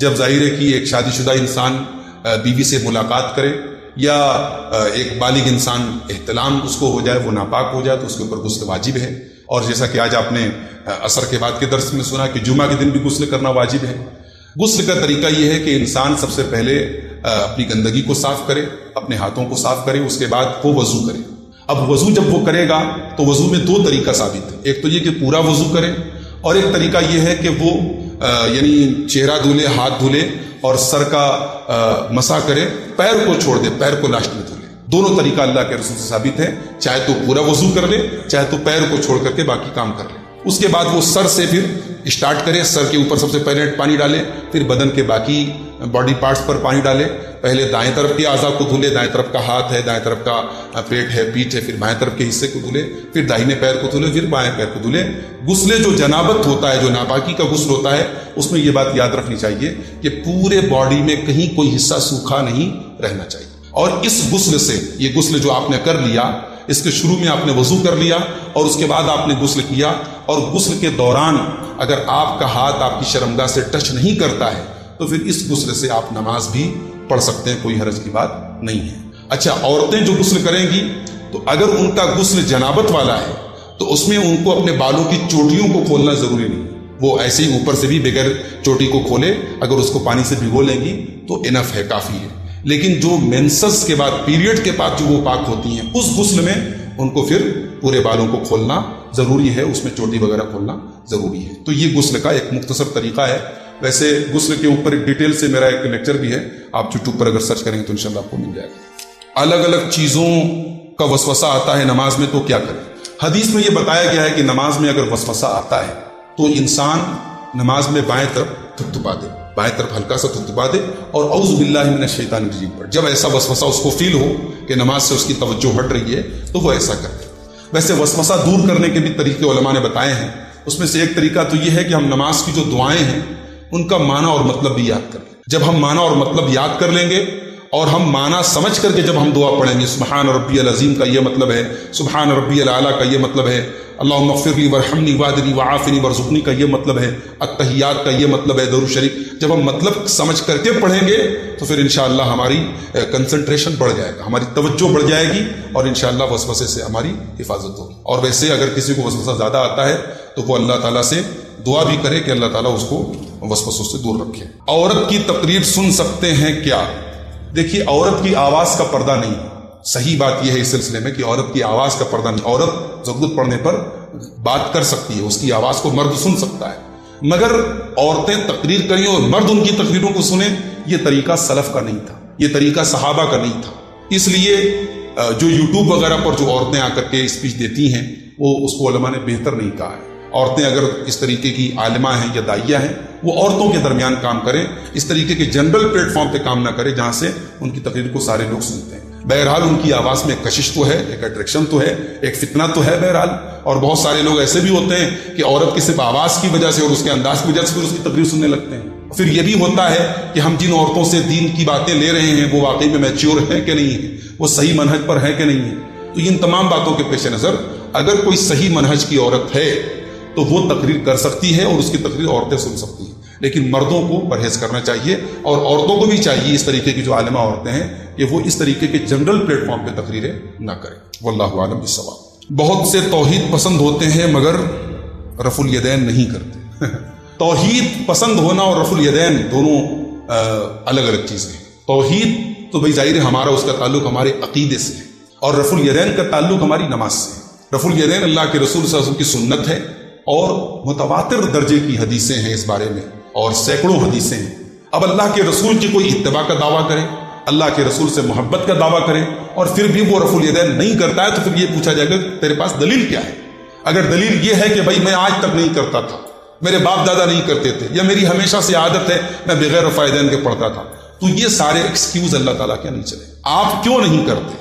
जब जाहिर है कि एक शादीशुदा इंसान बीवी से मुलाकात करे या एक बालिग इंसान एहतलाम उसको हो जाए, वो नापाक हो जाए, तो उसके ऊपर गुस्ल वाजिब है। और जैसा कि आज आपने असर के बाद के दर्स में सुना कि जुमा के दिन भी गुस्ल करना वाजिब है। गुस्ल का तरीका यह है कि इंसान सबसे पहले अपनी गंदगी को साफ करे, अपने हाथों को साफ करे, उसके बाद वो वज़ू करे। अब वज़ू जब वो करेगा तो वज़ू में दो तरीका साबित है, एक तो ये कि पूरा वज़ू करे, और एक तरीका यह है कि वो यानी चेहरा धुले, हाथ धुले और सर का आ, मसा करे, पैर को छोड़ दे, पैर को लास्ट में धुले। दोनों तरीका अल्लाह के रसूल से साबित है, चाहे तो पूरा वजू कर ले, चाहे तो पैर को छोड़ करके बाकी काम कर ले। उसके बाद वो सर से फिर स्टार्ट करे, सर के ऊपर सबसे पहले पानी डाले, फिर बदन के बाकी बॉडी पार्ट्स पर पानी डाले। पहले दाएं तरफ के आज़ा को धुले, दाएं तरफ का हाथ है, दाएं तरफ का पेट है, पीठ है, फिर बाएं तरफ के हिस्से को धुले, फिर दाहिने पैर को धुले, फिर बाएं पैर को धुले। गुस्ले जो जनाबत होता है, जो नापाकी का गुस्ल होता है, उसमें यह बात याद रखनी चाहिए कि पूरे बॉडी में कहीं कोई हिस्सा सूखा नहीं रहना चाहिए। और इस गुस्ल से, ये गुस्ल जो आपने कर लिया, इसके शुरू में आपने वज़ू कर लिया और उसके बाद आपने गुस्ल किया, और गुस्ल के दौरान अगर आपका हाथ आपकी शर्मगाह से टच नहीं करता है तो फिर इस गुस्ल से आप नमाज भी पढ़ सकते हैं, कोई हरज की बात नहीं है। अच्छा, औरतें जो गुस्ल करेंगी तो अगर उनका गुस्ल जनाबत वाला है तो उसमें उनको अपने बालों की चोटियों को खोलना ज़रूरी नहीं, वो ऐसे ही ऊपर से भी बगैर चोटी को खोले अगर उसको पानी से भिगो लेंगी तो इनफ है, काफ़ी है। लेकिन जो मेंसेस के बाद, पीरियड के बाद जो वो पाक होती हैं, उस गुस्ल में उनको फिर पूरे बालों को खोलना ज़रूरी है, उसमें चोटी वगैरह खोलना ज़रूरी है। तो ये गुस्ल का एक मुख्तसर तरीका है। वैसे गुस्ल के ऊपर एक डिटेल से मेरा एक लेक्चर भी है, आप यूट्यूब पर अगर सर्च करेंगे तो इंशाल्लाह आपको मिल जाएगा। अलग अलग चीज़ों का वसवसा आता है नमाज में तो क्या करें? हदीस में ये बताया गया है कि नमाज में अगर वसवसा आता है तो इंसान नमाज में बाएं तरफ थपथपा दे, बाएं तरफ हल्का सा थपथपा दे और औज़ु बिल्लाहि मिनश शैतानिर रजीम पढ़। जब ऐसा वसवसा उसको फील हो कि नमाज से उसकी तवज्जो हट रही है तो वह ऐसा कर दे। वैसे वसवसा दूर करने के भी तरीके उलमा ने बताए हैं, उसमें से एक तरीका तो ये है कि हम नमाज की जो दुआएँ हैं उनका माना और मतलब भी याद कर लें। जब हम माना और मतलब याद कर लेंगे और हम माना समझ करके जब हम दुआ पढ़ेंगे, सुबहान रब्बियल अज़ीम का ये मतलब है, सुबहान रब्बियल आला का ये मतलब है, अल्लाहुम्मा ग़फ़िरली वरहमनी वादनी वाफ़िनी वरज़ुक़नी का ये मतलब है, अत्तहियात का ये मतलब है, दुरूद शरीफ। जब हम मतलब समझ करके पढ़ेंगे तो फिर इंशाअल्लाह हमारी कंसंट्रेशन बढ़ जाएगा, हमारी तवज्जो बढ़ जाएगी और इंशाअल्लाह वसवसे से हमारी हिफाजत होगी। और वैसे अगर किसी को वसवसा ज़्यादा आता है तो वो अल्लाह ताला से दुआ भी करे कि अल्लाह ताला उसको वसवसों से दूर रखे। औरत की तकरीर सुन सकते हैं क्या? देखिए, औरत की आवाज़ का पर्दा नहीं। सही बात यह है इस सिलसिले में कि औरत की आवाज़ का पर्दा नहीं। औरत ज़रूरत पड़ने पर बात कर सकती है, उसकी आवाज़ को मर्द सुन सकता है। मगर औरतें तकरीर करें और मर्द उनकी तकरीरों को सुने, ये तरीका सलफ का नहीं था, ये तरीका सहाबा का नहीं था। इसलिए जो यूट्यूब वगैरह पर जो औरतें आकर के स्पीच देती हैं वो उसको उलमा ने बेहतर नहीं कहा है। औरतें अगर इस तरीके की आलिमा हैं या दाइया हैं वो औरतों के दरमियान काम करें, इस तरीके के जनरल प्लेटफॉर्म पे काम ना करें जहाँ से उनकी तकरीर को सारे लोग सुनते हैं। बहरहाल उनकी आवाज़ में कशिश तो है, एक अट्रैक्शन तो है, एक फितना तो है बहरहाल। और बहुत सारे लोग ऐसे भी होते हैं कि औरत की सिर्फ आवाज़ की वजह से और उसके अंदाज की वजह से उसकी तकरीर सुनने लगते हैं। फिर यह भी होता है कि हम जिन औरतों से दीन की बातें ले रहे हैं वो वाकई में मैच्योर हैं कि नहीं है, वो सही मनहज पर है कि नहीं है। तो इन तमाम बातों के पेश नज़र अगर कोई सही मनहज की औरत है तो वो तकरीर कर सकती है और उसकी तकरीर औरतें सुन सकती हैं। लेकिन मर्दों को परहेज करना चाहिए और औरतों को भी चाहिए इस तरीके की जो आलिमा औरतें हैं कि वो इस तरीके के जनरल प्लेटफॉर्म पे तकरीरें ना करें। वल्लाहु आलम बिस्सवाब। बहुत से तौहीद पसंद होते हैं मगर रफुल यदैन नहीं करते। तौहीद पसंद होना और रफुल यदैन दोनों आ, अलग अलग चीज़ें हैं। तौहीद तो भाई जाहिर है हमारा उसका ताल्लुक हमारे अकीदे से है और रफुल यदैन का ताल्लुक हमारी नमाज से है। रफुल यदैन अल्लाह के रसूल सल्लल्लाहु अलैहि वसल्लम की सुन्नत है और मुतवातिर दर्जे की हदीसें हैं इस बारे में और सैकड़ों हदीसें हैं। अब अल्लाह के रसूल की कोई इत्तबा का दावा करे, अल्लाह के रसूल से मोहब्बत का दावा करे और फिर भी वो रफुल यदैन नहीं करता है तो फिर ये पूछा जाएगा तेरे पास दलील क्या है। अगर दलील ये है कि भाई मैं आज तक नहीं करता था, मेरे बाप दादा नहीं करते थे या मेरी हमेशा से आदत है मैं बगैर रफुल यदैन के पढ़ता था, तो ये सारे एक्सक्यूज अल्लाह ताला के नहीं चले। आप क्यों नहीं करते?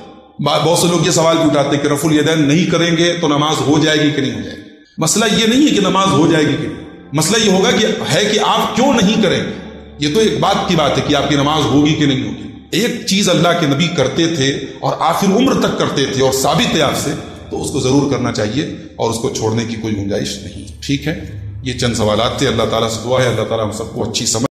बहुत से लोग ये सवाल भी उठाते हैं कि रफुल यदैन नहीं करेंगे तो नमाज हो जाएगी कि नहीं हो जाएगी। मसला ये नहीं है कि नमाज हो जाएगी कि नहीं, मसला ये होगा कि है कि आप क्यों नहीं करेंगे। ये तो एक बात की बात है कि आपकी नमाज होगी कि नहीं होगी। एक चीज़ अल्लाह के नबी करते थे और आखिर उम्र तक करते थे और साबित है आपसे, तो उसको ज़रूर करना चाहिए और उसको छोड़ने की कोई गुंजाइश नहीं। ठीक है, ये चंद सवालात थे। अल्लाह ताला से दुआ है अल्लाह ताला हम सबको अच्छी समझ